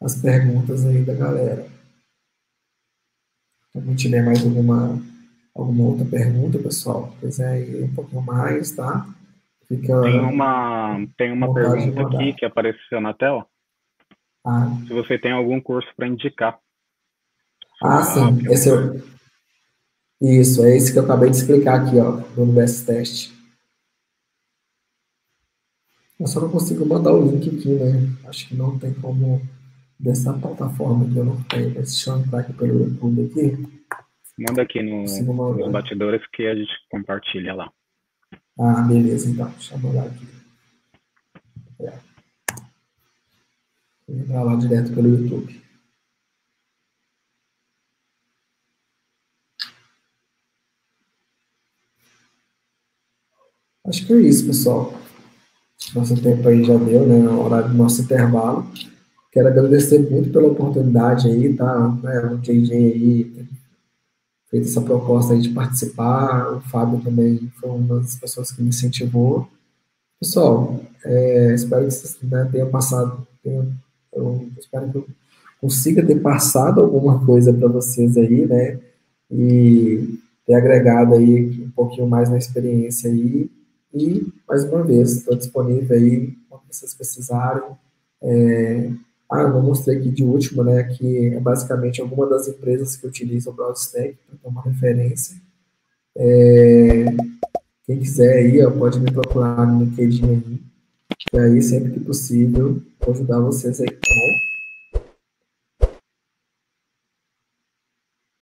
as perguntas aí da galera. Se não tiver mais alguma, alguma outra pergunta, pessoal, quiser ir um pouquinho mais, tá? Fica, tem uma, tem uma pergunta aqui que apareceu na tela. Ah. Se você tem algum curso para indicar. Ah, sim. Esse eu... Isso, é esse que eu acabei de explicar aqui, ó, no WebTest. Eu só não consigo mandar o link aqui, né? Acho que não tem como dessa plataforma que eu não tenho. Deixa eu entrar aqui pelo YouTube aqui. Manda aqui no, nos batidores que a gente compartilha lá. Ah, beleza, então. Deixa eu mandar aqui. É. Vou entrar lá direto pelo YouTube. Acho que é isso, pessoal. Nosso tempo aí já deu, né? Na hora do nosso intervalo. Quero agradecer muito pela oportunidade aí, tá? É, o J J aí fez essa proposta aí de participar. O Fábio também foi uma das pessoas que me incentivou. Pessoal, é, espero que vocês, né, tenham passado. Tenham, eu espero que eu consiga ter passado alguma coisa para vocês aí, né? E ter agregado aí um pouquinho mais na experiência aí. E, mais uma vez, estou disponível aí quando vocês precisarem. É... Ah, eu não mostrei aqui de último, né, que é basicamente alguma das empresas que utilizam o BrowserStack, para uma referência. É... Quem quiser aí, ó, pode me procurar no LinkedIn aí. E aí, sempre que possível, vou ajudar vocês aí, tá bom?